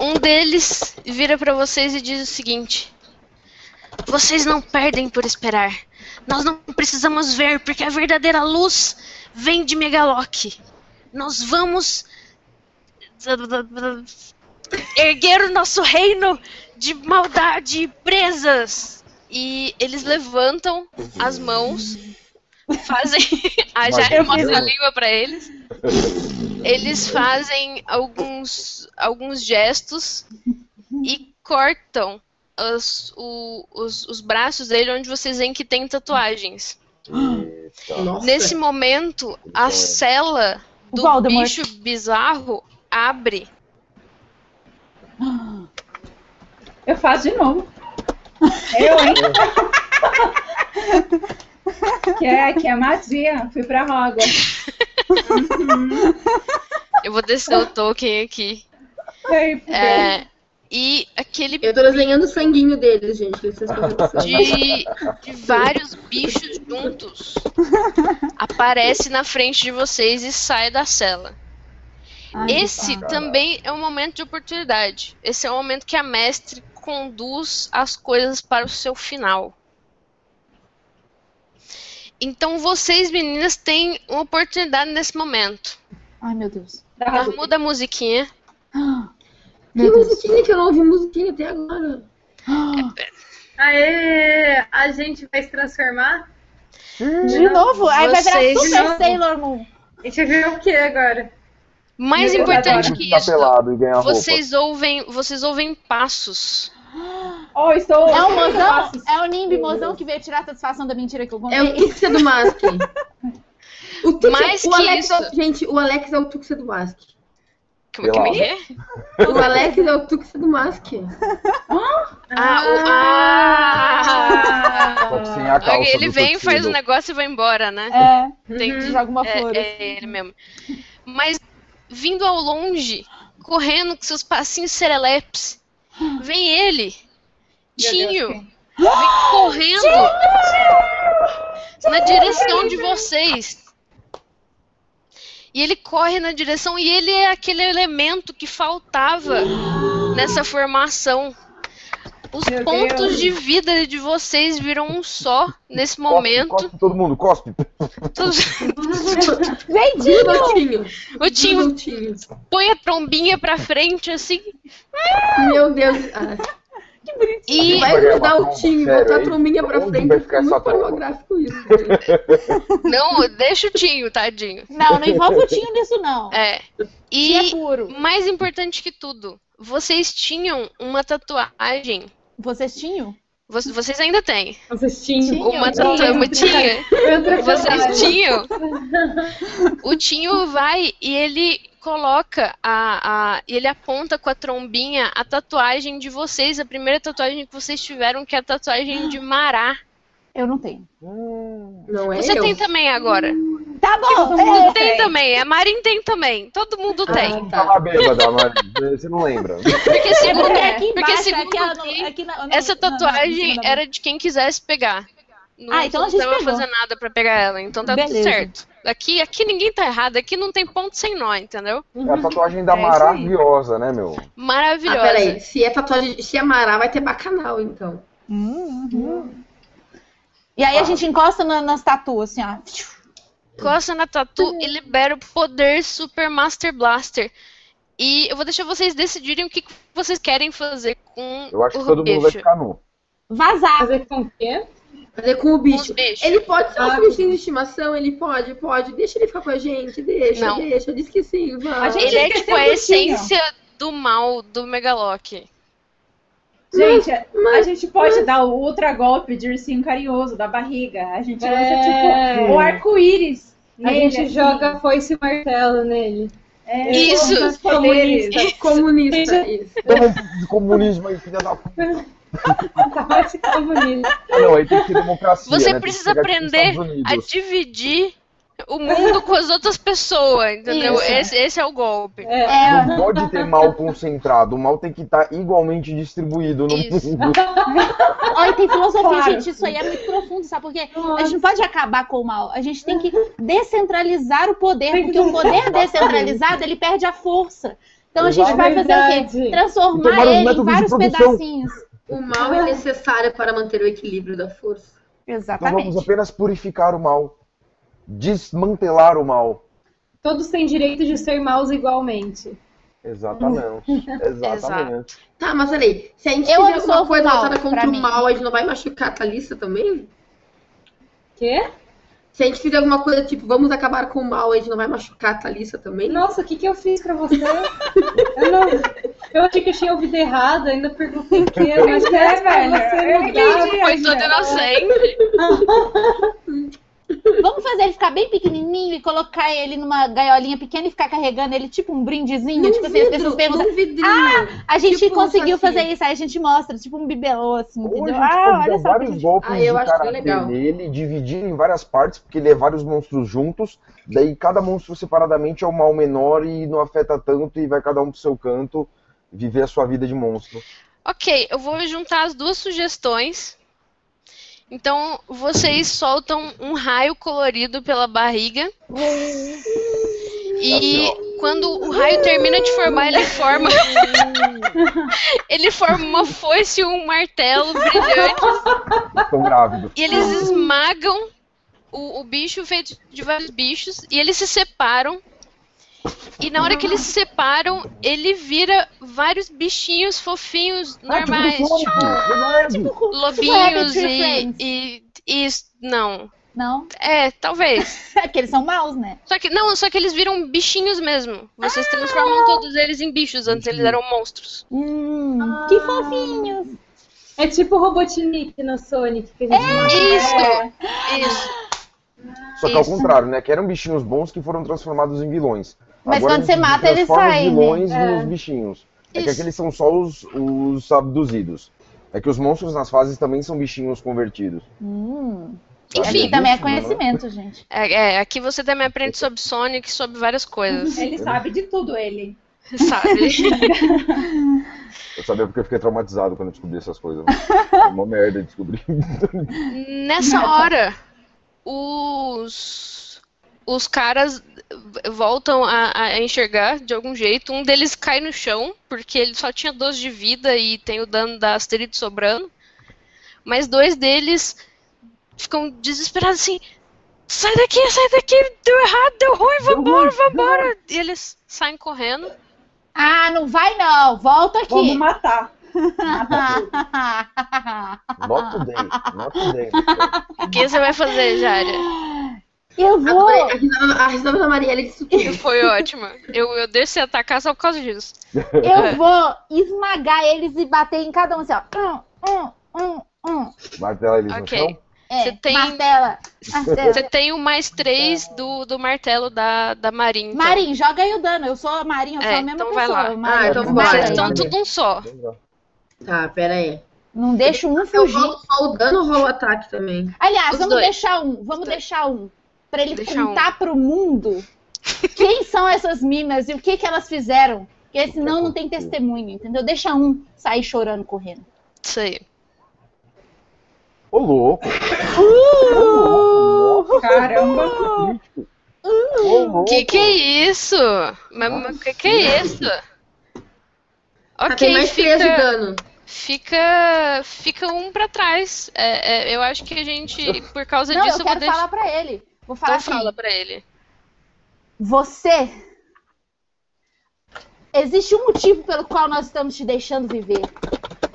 Um deles vira pra vocês e diz o seguinte: vocês não perdem por esperar. Nós não precisamos ver, porque a verdadeira luz vem de Megalokk. Nós vamos erguer o nosso reino de maldade e presas. E eles levantam as mãos, fazem... ah, já eu mostro a língua pra eles. Eles fazem alguns gestos e cortam os braços dele, onde vocês veem que tem tatuagens. Nossa. Nesse momento, a cela do bicho bizarro abre. Eu faço de novo. Eu, hein? que é magia. Fui pra Hogwarts. Eu vou descer o token aqui. E aquele... Eu tô desenhando o sanguinho deles, gente. Que vocês de vários bichos juntos. Aparece na frente de vocês e sai da cela. Ai, esse também é um momento de oportunidade. Esse é o momento que a mestre conduz as coisas para o seu final. Então vocês, meninas, têm uma oportunidade nesse momento. Ai, meu Deus. Ela muda a musiquinha. Ah. Que musiquinha, que eu não ouvi musiquinha até agora. Aê, a gente vai se transformar? De novo? Aí vai virar Super Sailor Moon. A gente viu o que agora? Mais importante que isso, vocês ouvem passos. Oh, estou... É o mozão, é o Nimbi mozão que veio tirar a satisfação da mentira que eu contei. É o Tuxa do Mask. Gente, o Alex é o Tuxa do Mask. O Alex é o Tuxa do Mask. Ele vem, faz um negócio e vai embora, né? É, joga uma flor. É ele mesmo. Mas vindo ao longe, correndo com seus passinhos serelepes, vem ele, Tinho, vem correndo na direção de vocês. E ele corre na direção, e ele é aquele elemento que faltava nessa formação. Os pontos de vida de vocês viram um só nesse momento. Cospe, todo mundo, cospe. Ventinho! O Tinho põe a trombinha pra frente, assim. Meu Deus. Que bonitinho. E vai mudar o Tinho, botar a trombinha pra frente. Vai ficar muito pornográfico isso. Não, deixa o Tinho, tadinho. Não, não envolve o Tinho nisso, não. É. E mais importante que tudo, vocês tinham uma tatuagem. Vocês tinham? Vocês ainda têm. Vocês tinham. Uma tatuagem. Vocês tinham. O Tinho vai e ele coloca ele aponta com a trombinha a tatuagem de vocês, a primeira tatuagem que vocês tiveram, que é a tatuagem de Mará. Eu não tenho. Não é. Você tem também agora. Tá bom. Você tem também. A Marin tem também. Todo mundo tem. Tá lá bêbada, Marin. Você não lembra. Porque segundo essa tatuagem era de quem quisesse pegar. Então a gente não vai fazer nada pra pegar ela. Então tá tudo certo. Aqui ninguém tá errado. Aqui não tem ponto sem nó, entendeu? É a tatuagem da maravilhosa, né, meu? Maravilhosa. Ah, peraí. Se é tatuagem, se é Mará, vai ter bacanal, então. E aí a gente encosta nas tatuas, assim, ó. Encosta na tatu e libera o poder Super Master Blaster. E eu vou deixar vocês decidirem o que vocês querem fazer com o bicho. Eu acho que todo mundo vai ficar nu. Vazar. Fazer com o quê? Fazer com o bicho. Ele pode ser um bichinho de estimação, ele pode. Deixa ele ficar com a gente, deixa. Diz que sim, vai. Ele é tipo a essência do mal do Megalokk. Gente, a gente pode dar o ultra golpe de ursinho carinhoso da barriga. A gente lança tipo o arco-íris. A gente joga foice e martelo nele. É, isso! Comunista. Isso. Comunismo aí, filha da puta. Não, aí tem que democracia. Você precisa aprender a dividir o mundo com as outras pessoas, entendeu? Esse é o golpe. Não pode ter mal concentrado, o mal tem que estar igualmente distribuído no mundo. Olha, tem filosofia, gente, isso aí é muito profundo, sabe? Porque a gente não pode acabar com o mal, a gente tem que descentralizar o poder, porque o poder descentralizado, ele perde a força. Então a gente vai fazer o quê? Transformar ele em vários pedacinhos. O mal é necessário para manter o equilíbrio da força. Exatamente. Nós vamos apenas purificar o mal, desmantelar o mal. Todos têm direito de ser maus igualmente. Exatamente, exatamente. Tá, mas ali, se a gente fizer alguma coisa voltada contra o mal, a gente não vai machucar a Thalissa também? Quê? Se a gente fizer alguma coisa tipo, vamos acabar com o mal, a gente não vai machucar a Thalissa também? Nossa, o que que eu fiz pra você? Eu achei que eu tinha ouvido errado, ainda perguntei o que, mas é, velho, você não foi toda inocente. Vamos fazer ele ficar bem pequenininho e colocar ele numa gaiolinha pequena e ficar carregando ele tipo um brindezinho, num tipo assim, as pessoas perguntam, ah, a gente tipo, conseguiu fazer isso, aí a gente mostra, tipo um bibelô, assim, entendeu? Ah, olha só. Vários golpes de caráter nele, dividir em várias partes, porque ele é vários monstros juntos, daí cada monstro separadamente é um mal menor e não afeta tanto e vai cada um pro seu canto viver a sua vida de monstro. Ok, eu vou juntar as duas sugestões. Então, vocês soltam um raio colorido pela barriga. E quando o raio termina de formar, ele forma... ele forma uma foice e um martelo brilhante. Tô grávido. E eles esmagam o bicho feito de vários bichos. E eles se separam. E na hora que eles se separam, ele vira vários bichinhos fofinhos, normais, tipo lobinhos e não. Não? É, talvez. É que eles são maus, né? Só que, não, só que eles viram bichinhos mesmo. Vocês transformam todos eles em bichos, antes eles eram monstros. Que fofinhos! É tipo o Robotnik no Sonic. Que a gente isso! Só que ao contrário, né? Que eram bichinhos bons que foram transformados em vilões. Mas agora, quando você mata, eles saem. Os vilões nos bichinhos. É que aqueles são só os abduzidos. É que os monstros nas fases também são bichinhos convertidos. Enfim, aqui também é conhecimento, gente. Aqui você também aprende sobre Sonic, sobre várias coisas. Ele sabe de tudo, ele. Sabe. Eu sabia porque eu fiquei traumatizado quando eu descobri essas coisas. É uma merda descobrir. Nessa hora, os caras voltam a enxergar de algum jeito. Um deles cai no chão, porque ele só tinha 12 de vida e tem o dano da asterite sobrando. Mas dois deles ficam desesperados assim, sai daqui, deu errado, deu ruim, vambora, vambora. E eles saem correndo. Ah, não vai não, volta aqui. Vamos matar. Not today. O que você vai fazer, Jária? Eu vou. A risada da Marielle disse tudo. Foi ótima. Eu deixo você atacar só por causa disso. Eu vou esmagar eles e bater em cada um assim, ó. Martela eles no chão? Você tem... Martela. Você tem o +3 do martelo da Marin. Então. Marin, joga aí o dano. Eu sou a Marin, eu sou a mesma então pessoa. Vai lá. Marin, então vai lá. Vocês estão tudo um só. Tá, pera aí. Não deixa um fugir. Eu rolo só o dano ou rolo o ataque também? Aliás, vamos deixar um. Pra ele contar pro mundo quem são essas minas e o que elas fizeram. Porque senão não tem testemunho, entendeu? Deixa um sair chorando, correndo. Isso aí. Ô, louco! Caramba! Que é isso? Mas que é isso? Ok, tem mais 3 de dano. Fica um pra trás. Eu acho que a gente, por causa disso... Não, eu quero falar pra ele. Vou falar então assim, fala pra ele. Você... Existe um motivo pelo qual nós estamos te deixando viver.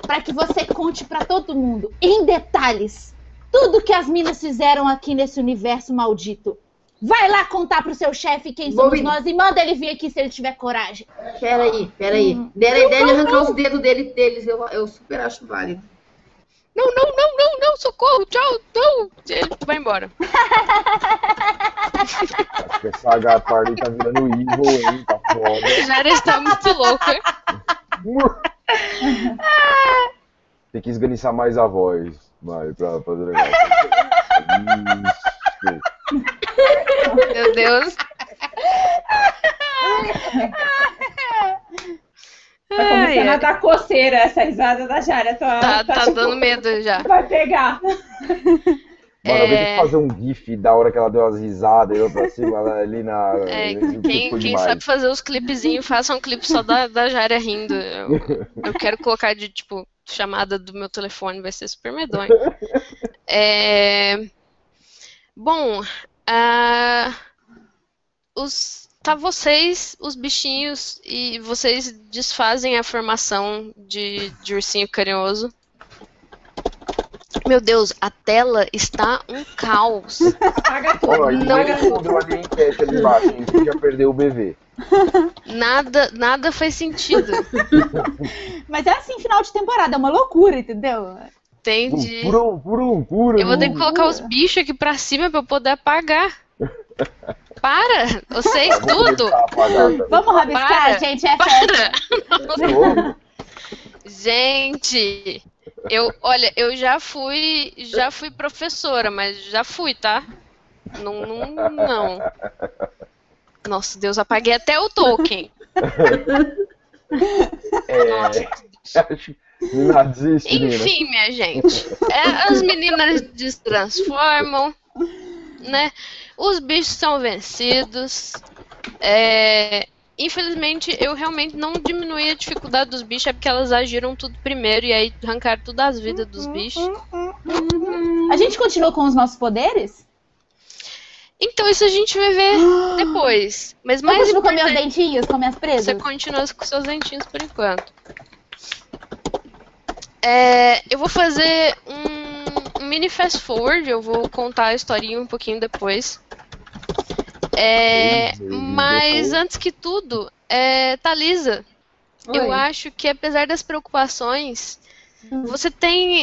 Pra que você conte pra todo mundo, em detalhes, tudo que as minas fizeram aqui nesse universo maldito. Vai lá contar pro seu chefe quem somos nós e manda ele vir aqui se ele tiver coragem. Peraí. Dela ideia de arrancar os dedos deles, eu super acho válido. Não, socorro, tchau, não. Ele vai embora. Essa gata tá virando Ivo, hein, tá foda. Jária está muito louca, hein? Tem que esganiçar mais a voz, vai, pra fazer legal. Meu Deus. Tá começando a dar coceira essa risada da Jária. Tá tipo, dando medo já. Vai pegar. Mano, eu tenho que fazer um gif da hora que ela deu as risadas e eu pra cima ali na... Quem sabe fazer os clipezinhos, faça um clipe só da Jária rindo. Eu quero colocar de, tipo, chamada do meu telefone, vai ser super medonho. Bom, vocês, os bichinhos, e vocês desfazem a formação de ursinho carinhoso. Meu Deus, a tela está um caos. Apaga tudo. Olha, não... Apaga tudo. Ali embaixo, a gente já perdeu o bebê. Nada faz sentido. Mas é assim, final de temporada, é uma loucura, entendeu? Entendi. Pura, eu vou ter que colocar os bichos aqui pra cima pra eu poder apagar. Para! Vocês tudo! Vamos rabiscar, gente. Para! Gente... Olha, eu já fui professora, mas já fui, tá? Não. Nossa, Deus, apaguei até o Tolkien. Enfim, minha gente. As meninas se transformam, né? Os bichos são vencidos. Infelizmente, eu realmente não diminuí a dificuldade dos bichos, é porque elas agiram tudo primeiro e aí arrancaram todas as vidas dos bichos. A gente continuou com os nossos poderes? Então, isso a gente vai ver depois. Mas mais eu continuo com meus dentinhos, com minhas presas? Você continua com seus dentinhos por enquanto. Eu vou fazer um mini fast forward, eu vou contar a historinha um pouquinho depois. Mas antes que tudo, Thalisa, oi. Eu acho que apesar das preocupações, você tem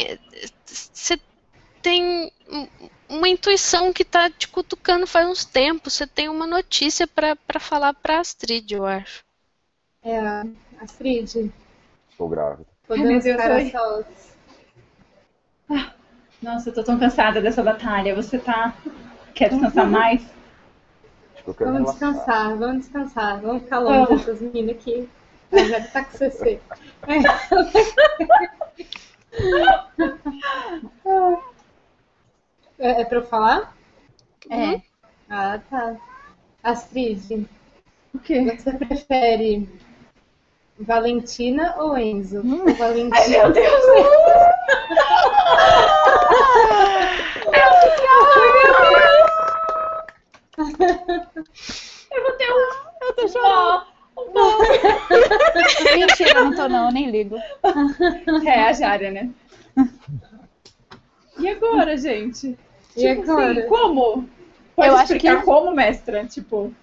uma intuição que tá te cutucando faz uns tempos. Você tem uma notícia pra falar pra Astrid, eu acho. Astrid. Estou grávida. Podemos estar nossa, eu tô tão cansada dessa batalha. Você tá... Quer descansar mais? Vamos descansar, vamos ficar longe dessas meninas aqui. Ela já tá com CC. É pra eu falar? É. Ah, tá. Astrid, o quê? Você prefere Valentina ou Enzo? Valentina. Ai, meu Deus! Eu vou ter um... Eu tô chorando. Mentira, eu não tô não, eu nem ligo. É a Jária, né? E agora, gente? E agora? Assim, como? Pode eu explicar acho que... como, mestra? Tipo...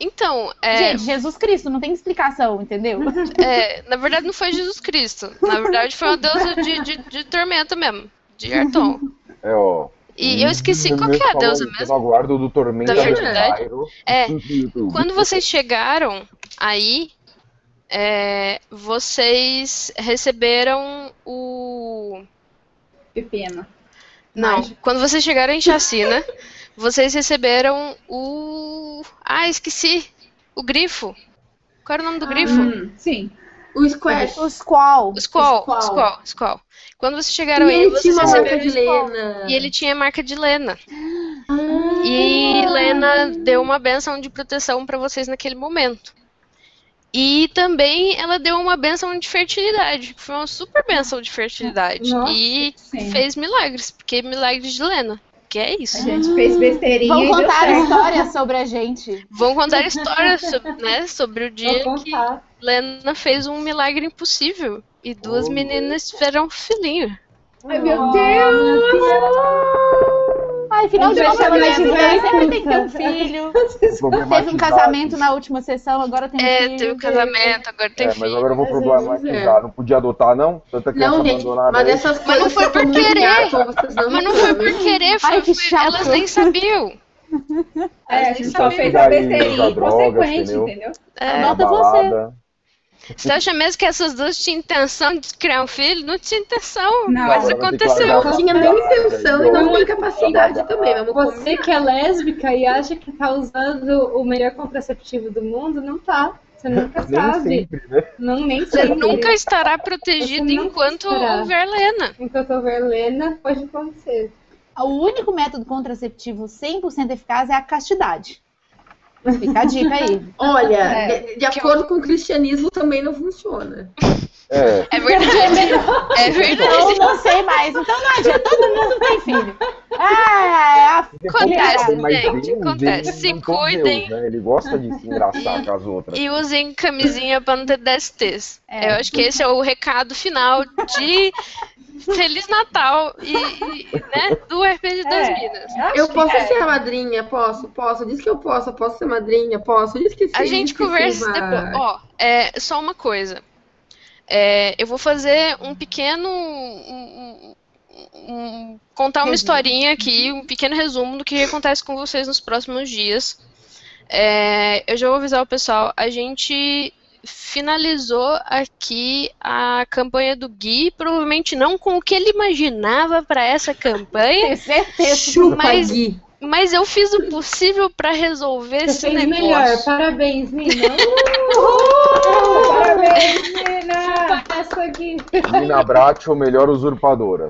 Então, Gente, Jesus Cristo, não tem explicação, entendeu? Na verdade, não foi Jesus Cristo. Na verdade, foi uma deusa de Tormenta mesmo. De Arton. E eu esqueci, qual que é a deusa mesmo? Eu guardo do Tormenta da verdade. Quando vocês chegaram aí, vocês receberam o... Pepena. Não, quando vocês chegaram em Chacina, vocês receberam o... Ah, esqueci. O grifo. Qual era o nome do grifo? Sim. O Squall. O Squall. Quando vocês chegaram aí, vocês receberam o Squall. E ele tinha a marca de Lena. E Lena deu uma benção de proteção pra vocês naquele momento. E também ela deu uma benção de fertilidade, que foi uma super benção de fertilidade. Nossa, e fez milagres, porque milagres de Lena. Que é isso. A gente fez besteirinha. Vão contar histórias sobre a gente. Vão contar histórias sobre o dia que Lena fez um milagre impossível. E duas meninas tiveram um filhinho. Ai, meu Deus! Ai, final de novo, sempre tem que ter um filho. Teve um casamento na última sessão, agora tem filho. Teve um casamento, agora tem filho. Mas agora eu vou problematizar. Não podia adotar, não? Tanta criança abandonada. Mas não foi por querer. Mas não foi por querer, elas nem sabiam. A gente só fez a besteirinha inconsequente, entendeu? Anota você. Você acha mesmo que essas duas tinham intenção de criar um filho? Não tinha intenção, mas aconteceu. Não tinha nem intenção e não tinha capacidade também. Você que é lésbica e acha que tá usando o melhor contraceptivo do mundo, não tá. Você nunca sabe. Você nunca estará protegida enquanto houver Lena. Enquanto houver Lena, pode acontecer. O único método contraceptivo 100% eficaz é a castidade. Fica a dica aí. Olha, de acordo com o cristianismo também não funciona. É verdade. É verdade. Eu não sei mais. Então não adianta, todo mundo tem filho. Acontece, gente. Acontece. Se cuidem. Né? Ele gosta de se engraçar com as outras. E usem camisinha para não ter DSTs. Eu acho que esse é o recado final de Feliz Natal e né, do RPG das Minas. Eu posso ser a madrinha? Posso? Posso? Diz que eu posso. Posso ser madrinha? Posso? Diz que sim. A gente conversa depois. Ó, só uma coisa. Eu vou fazer um pequeno... contar uma historinha aqui, um pequeno resumo do que acontece com vocês nos próximos dias. Eu já vou avisar o pessoal, a gente finalizou aqui a campanha do Gui, provavelmente não com o que ele imaginava para essa campanha. Tenho certeza. Chupa, Gui. Mas eu fiz o possível para resolver esse negócio. Melhor. Parabéns, Nina. Parabéns, Nina. Passa aqui. Nina Bracho, melhor usurpadora.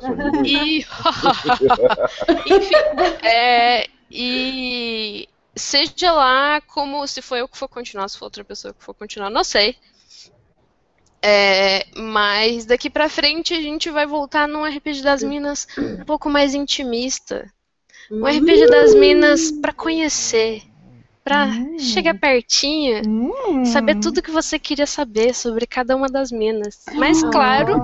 Enfim, e seja lá como, se foi eu que for continuar, se for outra pessoa que for continuar, não sei. Mas daqui para frente a gente vai voltar num RPG das Minas um pouco mais intimista. Um RPG das Minas pra conhecer, pra chegar pertinho, saber tudo que você queria saber sobre cada uma das minas. Mas claro,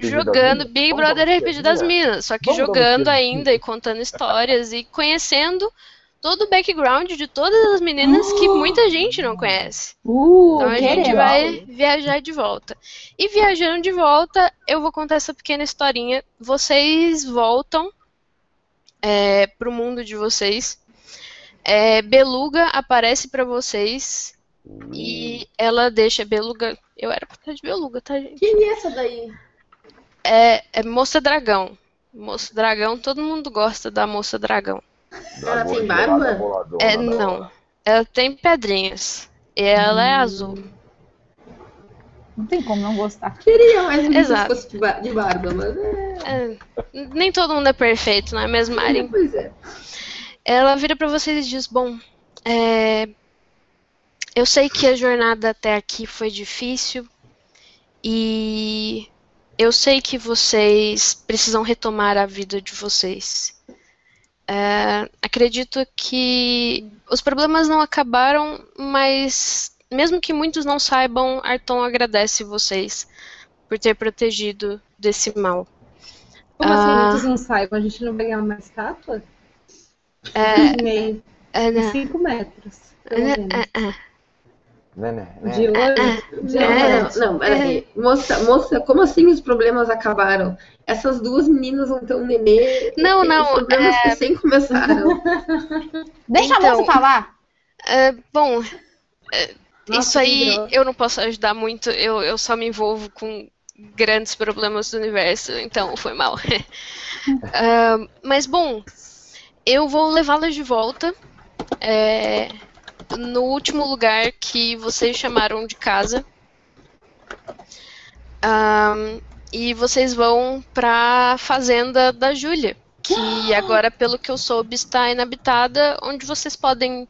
jogando Big Brother RPG das Minas, só que jogando ainda e contando histórias e conhecendo todo o background de todas as meninas que muita gente não conhece. Então a gente vai viajar de volta. E viajando de volta, eu vou contar essa pequena historinha. Vocês voltam pro mundo de vocês. Beluga aparece pra vocês e ela deixa Beluga... Eu era pra estar de Beluga, tá, gente? Quem é essa daí? É Moça Dragão. Moça Dragão, todo mundo gosta da Moça Dragão. Ela tem barba? Não. Ela tem pedrinhas. E ela é azul. Não tem como não gostar. Queria mais um de barba, mas... nem todo mundo é perfeito, não é mesmo, Mari? Pois é. Ela vira pra vocês e diz, bom, eu sei que a jornada até aqui foi difícil e eu sei que vocês precisam retomar a vida de vocês. Acredito que os problemas não acabaram, mas... Mesmo que muitos não saibam, Arton agradece vocês por ter protegido desse mal. Como assim muitos não saibam? A gente não vai ganhar uma estátua? De 5 metros. De ouro? Não, peraí. Moça, como assim os problemas acabaram? Essas duas meninas não estão nenê. Não, não. Os problemas que sem começaram. Deixa a moça falar. Bom... Nossa, isso aí eu não posso ajudar muito, eu só me envolvo com grandes problemas do universo, então foi mal. Mas bom, eu vou levá-las de volta no último lugar que vocês chamaram de casa. E vocês vão pra fazenda da Júlia, que agora, pelo que eu soube, está inabitada, onde vocês podem...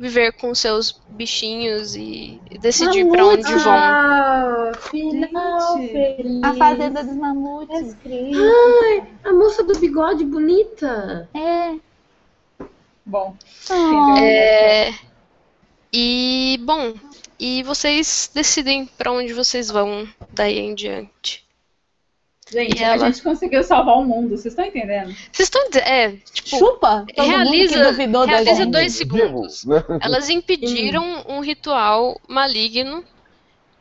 viver com seus bichinhos e decidir para onde vão. Final feliz. A fazenda dos mamutes. Ai, a moça do bigode bonita. Bom. E vocês decidem para onde vocês vão daí em diante. Gente, a gente conseguiu salvar o mundo, vocês estão entendendo? Vocês estão tipo, chupa! Realiza 2 segundos. Elas impediram um ritual maligno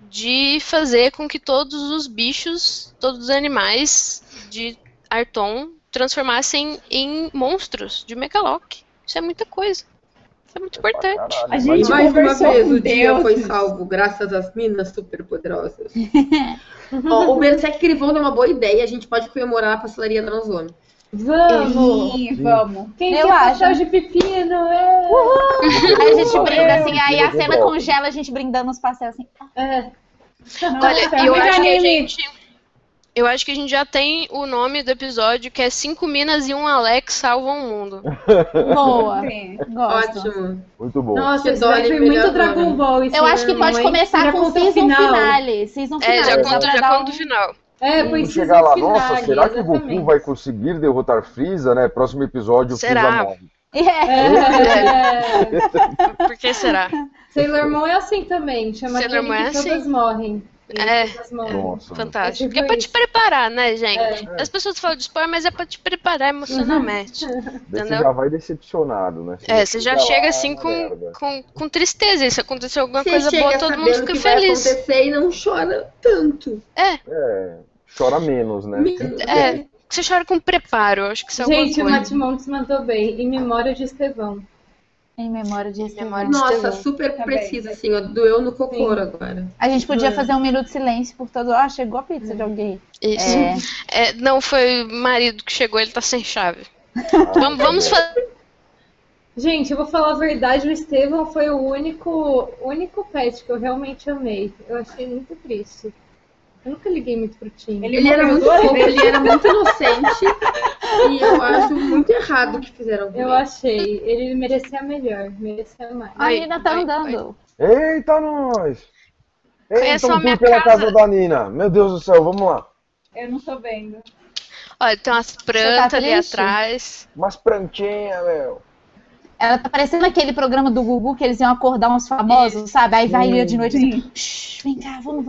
de fazer com que todos os bichos, todos os animais de Arton transformassem em monstros de Megalokk. Isso é muita coisa. Isso é muito importante. Caralho, a gente mais uma vez, o dia foi salvo, graças às minas superpoderosas. Ó, o Berserk Crivão deu uma boa ideia, a gente pode comemorar a pastelaria Transone. Vamos! Vamos! Quem quer pastel de pepino? Aí a gente brinda assim, aí a cena congela, a gente brindando os pastéis assim. Olha, eu acho que a gente... Eu acho que a gente já tem o nome do episódio, que é 5 Minas e 1 Alex salvam o mundo. Boa! Sim, gosto. Ótimo. Muito bom. Nossa, foi muito Dragon Ball. Eu acho que pode começar com season finale. Já conta o final. É, pois chegar lá, nossa, será que Goku vai conseguir derrotar Freeza, né? Próximo episódio, Freeza morre. É. Por que será? Sailor Moon é assim também, chama Sailor Moon é que todas morrem. É, nossa, fantástico. É, tipo é pra te preparar, né, gente? É. As pessoas falam de spoiler, mas é pra te preparar emocionalmente. Você já vai decepcionado, né? Você já chega assim com tristeza. E se acontecer alguma coisa boa, todo mundo fica feliz. Vai acontecer e não chora tanto. Chora menos, né? Você chora com preparo. Acho que isso é alguma coisa. Gente, o Matmontes mandou bem. Em memória de Estevão. Em memória de Estevão. Nossa, super precisa, assim, ó, doeu no cocoro agora. A gente podia fazer um minuto de silêncio por todo... Ah, chegou a pizza de alguém. Isso. Não, foi o marido que chegou, ele tá sem chave. Vamos fazer... Gente, eu vou falar a verdade, o Estevão foi o único pet que eu realmente amei. Eu achei muito triste. Eu nunca liguei muito pro time. Ele era muito fofo, ele era muito inocente. E eu acho muito errado o que fizeram. Eu achei. Ele merecia melhor, merecia mais. A Nina tá andando. Eita, nós! Eita, um tour pela casa da Nina. Meu Deus do céu, vamos lá. Eu não tô vendo. Olha, tem umas plantas ali atrás. Umas plantinhas, meu. Ela tá parecendo aquele programa do Gugu que eles iam acordar uns famosos, sabe? Aí vai de noite assim, vem cá, vamos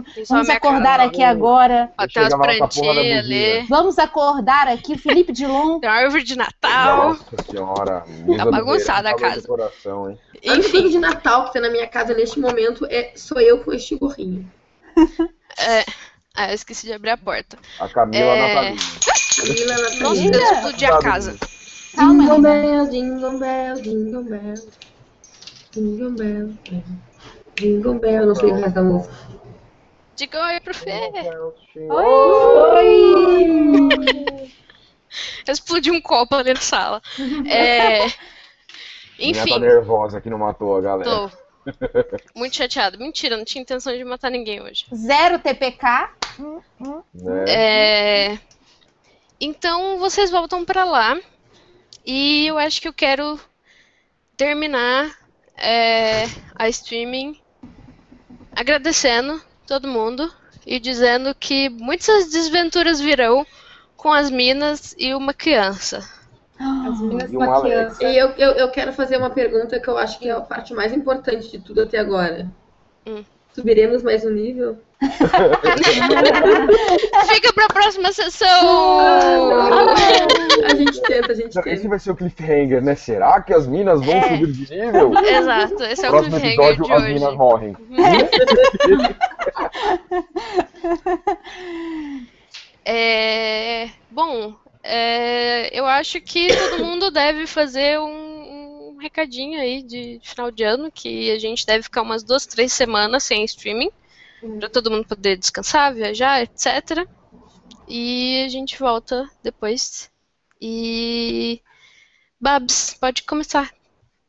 acordar aqui agora. Até as plantinhas ali. Vamos acordar aqui, Felipe Dilon. Tem uma árvore de Natal. Nossa senhora. Tá bagunçada a casa. Coração, hein? A única coisa de Natal que tem na minha casa neste momento sou eu com este gorrinho. Eu esqueci de abrir a porta. A Camila Natalina. Camila Natalina. Nossa, eu explodi a casa. Calma, Jingle Bell, Jingle Bell, Jingle Bell, Jingle Bell, Jingle Bell, não sei o que é essa música. Diga oi pro Fê! Oi! Eu explodi um copo ali na sala. Enfim. Ela tá nervosa que não matou a galera. Tô. Muito chateada. Mentira, não tinha intenção de matar ninguém hoje. 0 TPK. Então vocês voltam pra lá. E eu acho que eu quero terminar a streaming agradecendo todo mundo e dizendo que muitas desventuras virão com as minas e uma criança. As minas e uma criança. E eu quero fazer uma pergunta que eu acho que é a parte mais importante de tudo até agora. Subiremos mais um nível? Fica pra próxima sessão! A gente tenta, Esse vai ser o cliffhanger, né? Será que as minas vão subir de nível? Exato, esse é o cliffhanger episódio, de hoje. As minas morrem. Eu acho que todo mundo deve fazer um recadinho aí de final de ano, que a gente deve ficar umas 2, 3 semanas sem streaming. Pra todo mundo poder descansar, viajar, etc. E a gente volta depois. E... Babs, pode começar.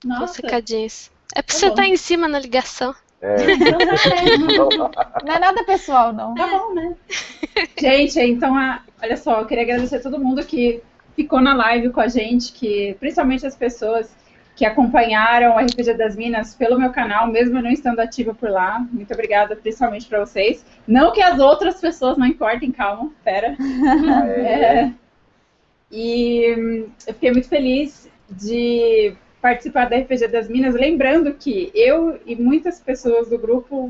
Nossa. Com os recadinhos. É porque você tá em cima na ligação. Não é nada pessoal, não. Tá bom, né? Gente, então, olha só, eu queria agradecer a todo mundo que ficou na live com a gente, que principalmente as pessoas que acompanharam a RPG das Minas pelo meu canal, mesmo eu não estando ativa por lá. Muito obrigada, principalmente para vocês. Não que as outras pessoas não importem, calma, pera. E eu fiquei muito feliz de participar da RPG das Minas, lembrando que eu e muitas pessoas do grupo,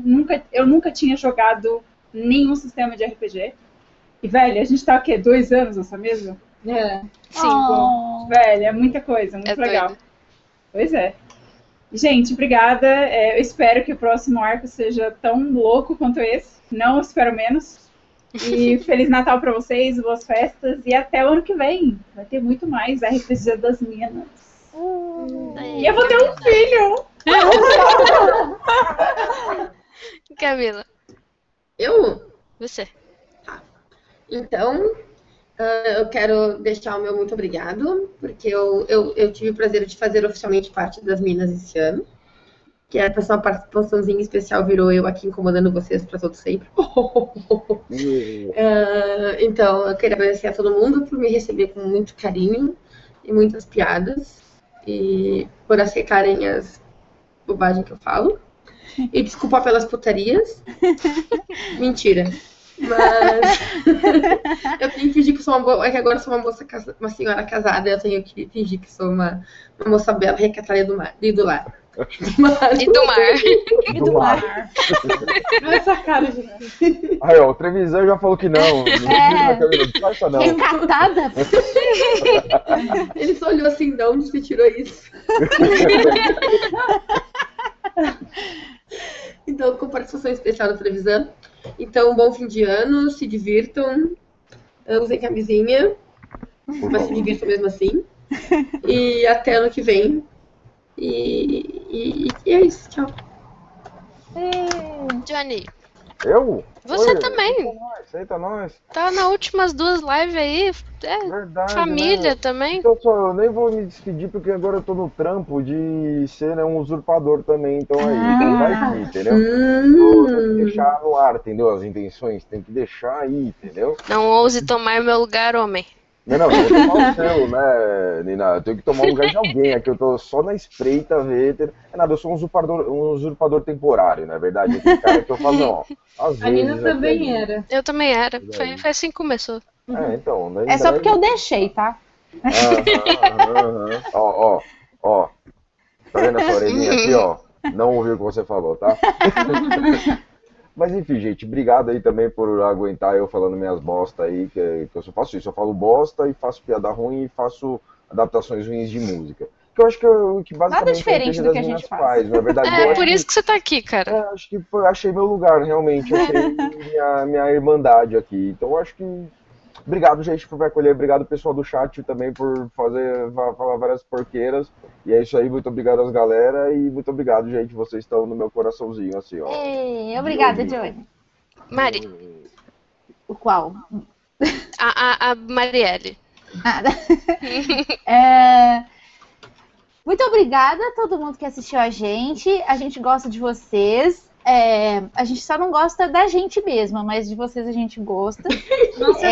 eu nunca tinha jogado nenhum sistema de RPG. E, velho, a gente tá, o quê? 2 anos nessa mesa? 5. Velho, é muita coisa, muito legal. Doido. Pois é. Gente, obrigada. Eu espero que o próximo arco seja tão louco quanto esse. Não espero menos. E Feliz Natal pra vocês, boas festas. E até o ano que vem. Vai ter muito mais RPG das Minas. E eu vou ter um filho! Camila. Eu? Você. Tá. Então... eu quero deixar o meu muito obrigado, porque eu tive o prazer de fazer oficialmente parte das Minas esse ano. que é essa participaçãozinha especial, virou eu aqui incomodando vocês pra todo sempre. Então, eu queria agradecer a todo mundo por me receber com muito carinho e muitas piadas e por aceitarem as bobagens que eu falo. E desculpa pelas putarias. Mentira. Mas eu tenho que fingir que sou uma boa. É que agora eu sou uma moça, uma senhora casada, eu tenho que fingir que sou uma moça bela, recatada do mar, e do lar. E do mar. E do mar. Olha essa cara, gente. Aí, ó, o Trevisan já falou que não. Não. Recatada? Ele só olhou assim, de onde você tirou isso? Então, com participação especial da Trevisan. Então, bom fim de ano, se divirtam, usem camisinha, mas se divirtam mesmo assim. E até ano que vem. E é isso, tchau. Johnny. Eu? Você Oi, também. Eita nós. Tá nas últimas duas lives aí. É, verdade, família, né? Também. Então, só, eu nem vou me despedir porque agora eu tô no trampo de ser, né, um usurpador também. Então aí, então vai aqui, entendeu? Tem que deixar no ar, entendeu? As intenções tem que deixar aí, entendeu? Não ouse tomar meu lugar, homem. Não, eu vou tomar o seu, né, Nina? Eu tenho que tomar o lugar de alguém, aqui eu tô só na espreita, ver. É nada, eu sou um usurpador temporário, na verdade. Aquele cara que eu falo, não, às vezes. A Nina também era. Eu também era. Foi assim que começou. É, então, né? É só porque eu deixei, tá? Ó. Tá vendo essa orelhinha aqui, ó? Não ouviu o que você falou, tá? Mas enfim, gente, obrigado aí também por aguentar eu falando minhas bosta aí, que eu só faço isso, eu falo bosta e faço piada ruim e faço adaptações ruins de música. Que eu acho que, basicamente... Nada diferente do que a gente faz. Na verdade, é por isso que você tá aqui, cara. É, acho que achei meu lugar, realmente, achei minha irmandade aqui. Então acho que... Obrigado, gente, por me acolher, obrigado pessoal do chat também por falar várias porqueiras. E é isso aí, muito obrigado às galera e muito obrigado, gente, vocês estão no meu coraçãozinho, assim, ó. Ei, obrigada, Johnny. Mari. O qual? A Marielle. Muito obrigada a todo mundo que assistiu a gente gosta de vocês. É, a gente só não gosta da gente mesma, mas de vocês a gente gosta. Nossa,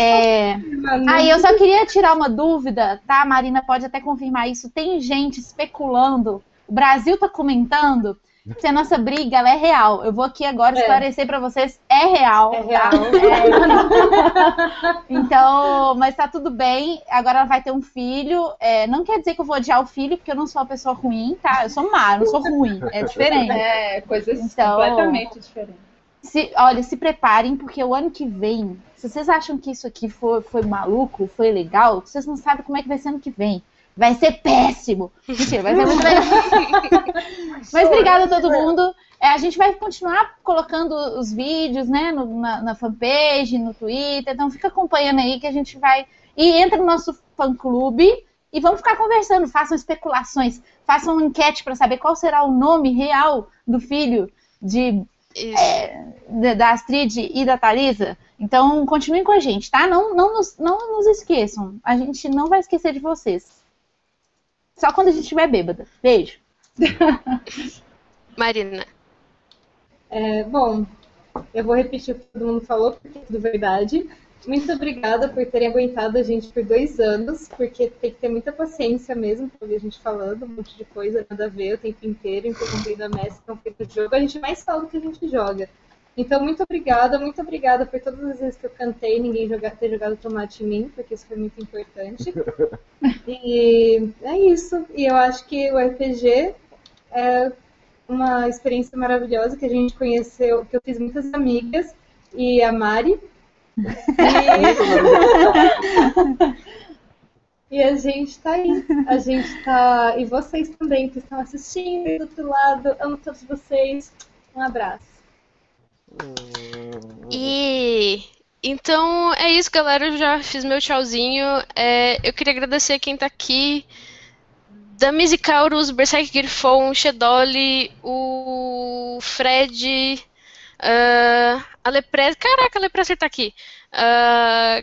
aí eu só queria tirar uma dúvida, tá? A Marina pode até confirmar isso. Tem gente especulando, o Brasil tá comentando se a nossa briga ela é real. Eu vou aqui agora esclarecer pra vocês, é real. É real. Tá? É. Então, mas tá tudo bem. Agora ela vai ter um filho. É, não quer dizer que eu vou odiar o filho, porque eu não sou uma pessoa ruim, tá? Eu sou má, não sou ruim. É diferente. É, coisas completamente diferentes. Olha, se preparem, porque o ano que vem, se vocês acham que isso aqui foi maluco, foi legal, vocês não sabem como é que vai ser ano que vem. Vai ser péssimo. Mentira, vai ser muito legal. Mas obrigada a todo mundo. A gente vai continuar colocando os vídeos, né, na fanpage, no Twitter. Então fica acompanhando aí que a gente vai... E entra no nosso fã-clube e vamos ficar conversando. Façam especulações. Façam uma enquete para saber qual será o nome real do filho da Astrid e da Thalisa. Então continuem com a gente, tá? Não nos esqueçam. A gente não vai esquecer de vocês. Só quando a gente estiver bêbada. Beijo. Marina. Bom, eu vou repetir o que todo mundo falou, porque é tudo verdade. Muito obrigada por terem aguentado a gente por 2 anos, porque tem que ter muita paciência mesmo pra ouvir a gente falando, um monte de coisa, nada a ver, o tempo inteiro, interrompendo a mesa, interrompendo o jogo. A gente mais fala do que a gente joga. Então, muito obrigada por todas as vezes que eu cantei, ninguém ter jogado tomate em mim, porque isso foi muito importante. E é isso. E eu acho que o RPG é uma experiência maravilhosa que a gente conheceu, que eu fiz muitas amigas, e a Mari. E a gente tá aí, e vocês também que estão assistindo do outro lado, amo todos vocês, um abraço. E então é isso, galera. Eu já fiz meu tchauzinho. Eu queria agradecer a quem tá aqui: Damis e Kauros, Berserk Griffon, Shedoli, o Fred, A Lepreza... Caraca, a Lepreza tá aqui.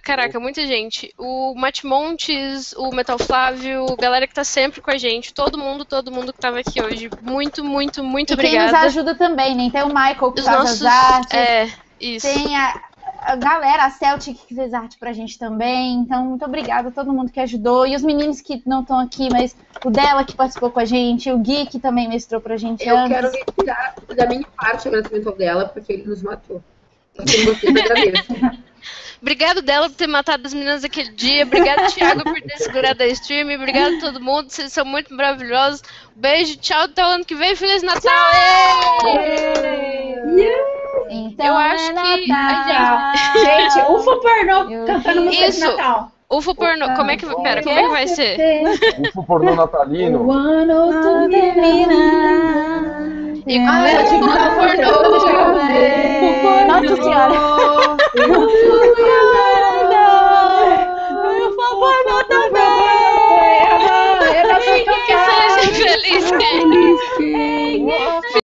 Caraca, muita gente. O Mate Montes, o Metal Flávio, galera que tá sempre com a gente. Todo mundo que tava aqui hoje. Muito obrigada. E quem nos ajuda também, né? Tem o Michael que faz as artes. É, isso. Tem a galera, a Celtic que fez arte pra gente também. Então, muito obrigada a todo mundo que ajudou. E os meninos que não estão aqui, mas o Della que participou com a gente, o Gui que também mestrou pra gente. Eu quero retirar da minha parte o agradecimento dela, porque ele nos matou. Obrigado, Della, por ter matado as meninas naquele dia. Obrigado, Thiago, por ter segurado a stream. Obrigado a todo mundo, vocês são muito maravilhosos. Beijo, tchau, até o ano que vem. Feliz Natal! Então, eu acho que... Gente, ufa pornô cantando música de Natal. Ufo pornô, como é que... Pera, como é que vai ser? Ufo pornô natalino. E como é que ufo pornô? Nossa senhora. Ufo pornô também. Que seja feliz,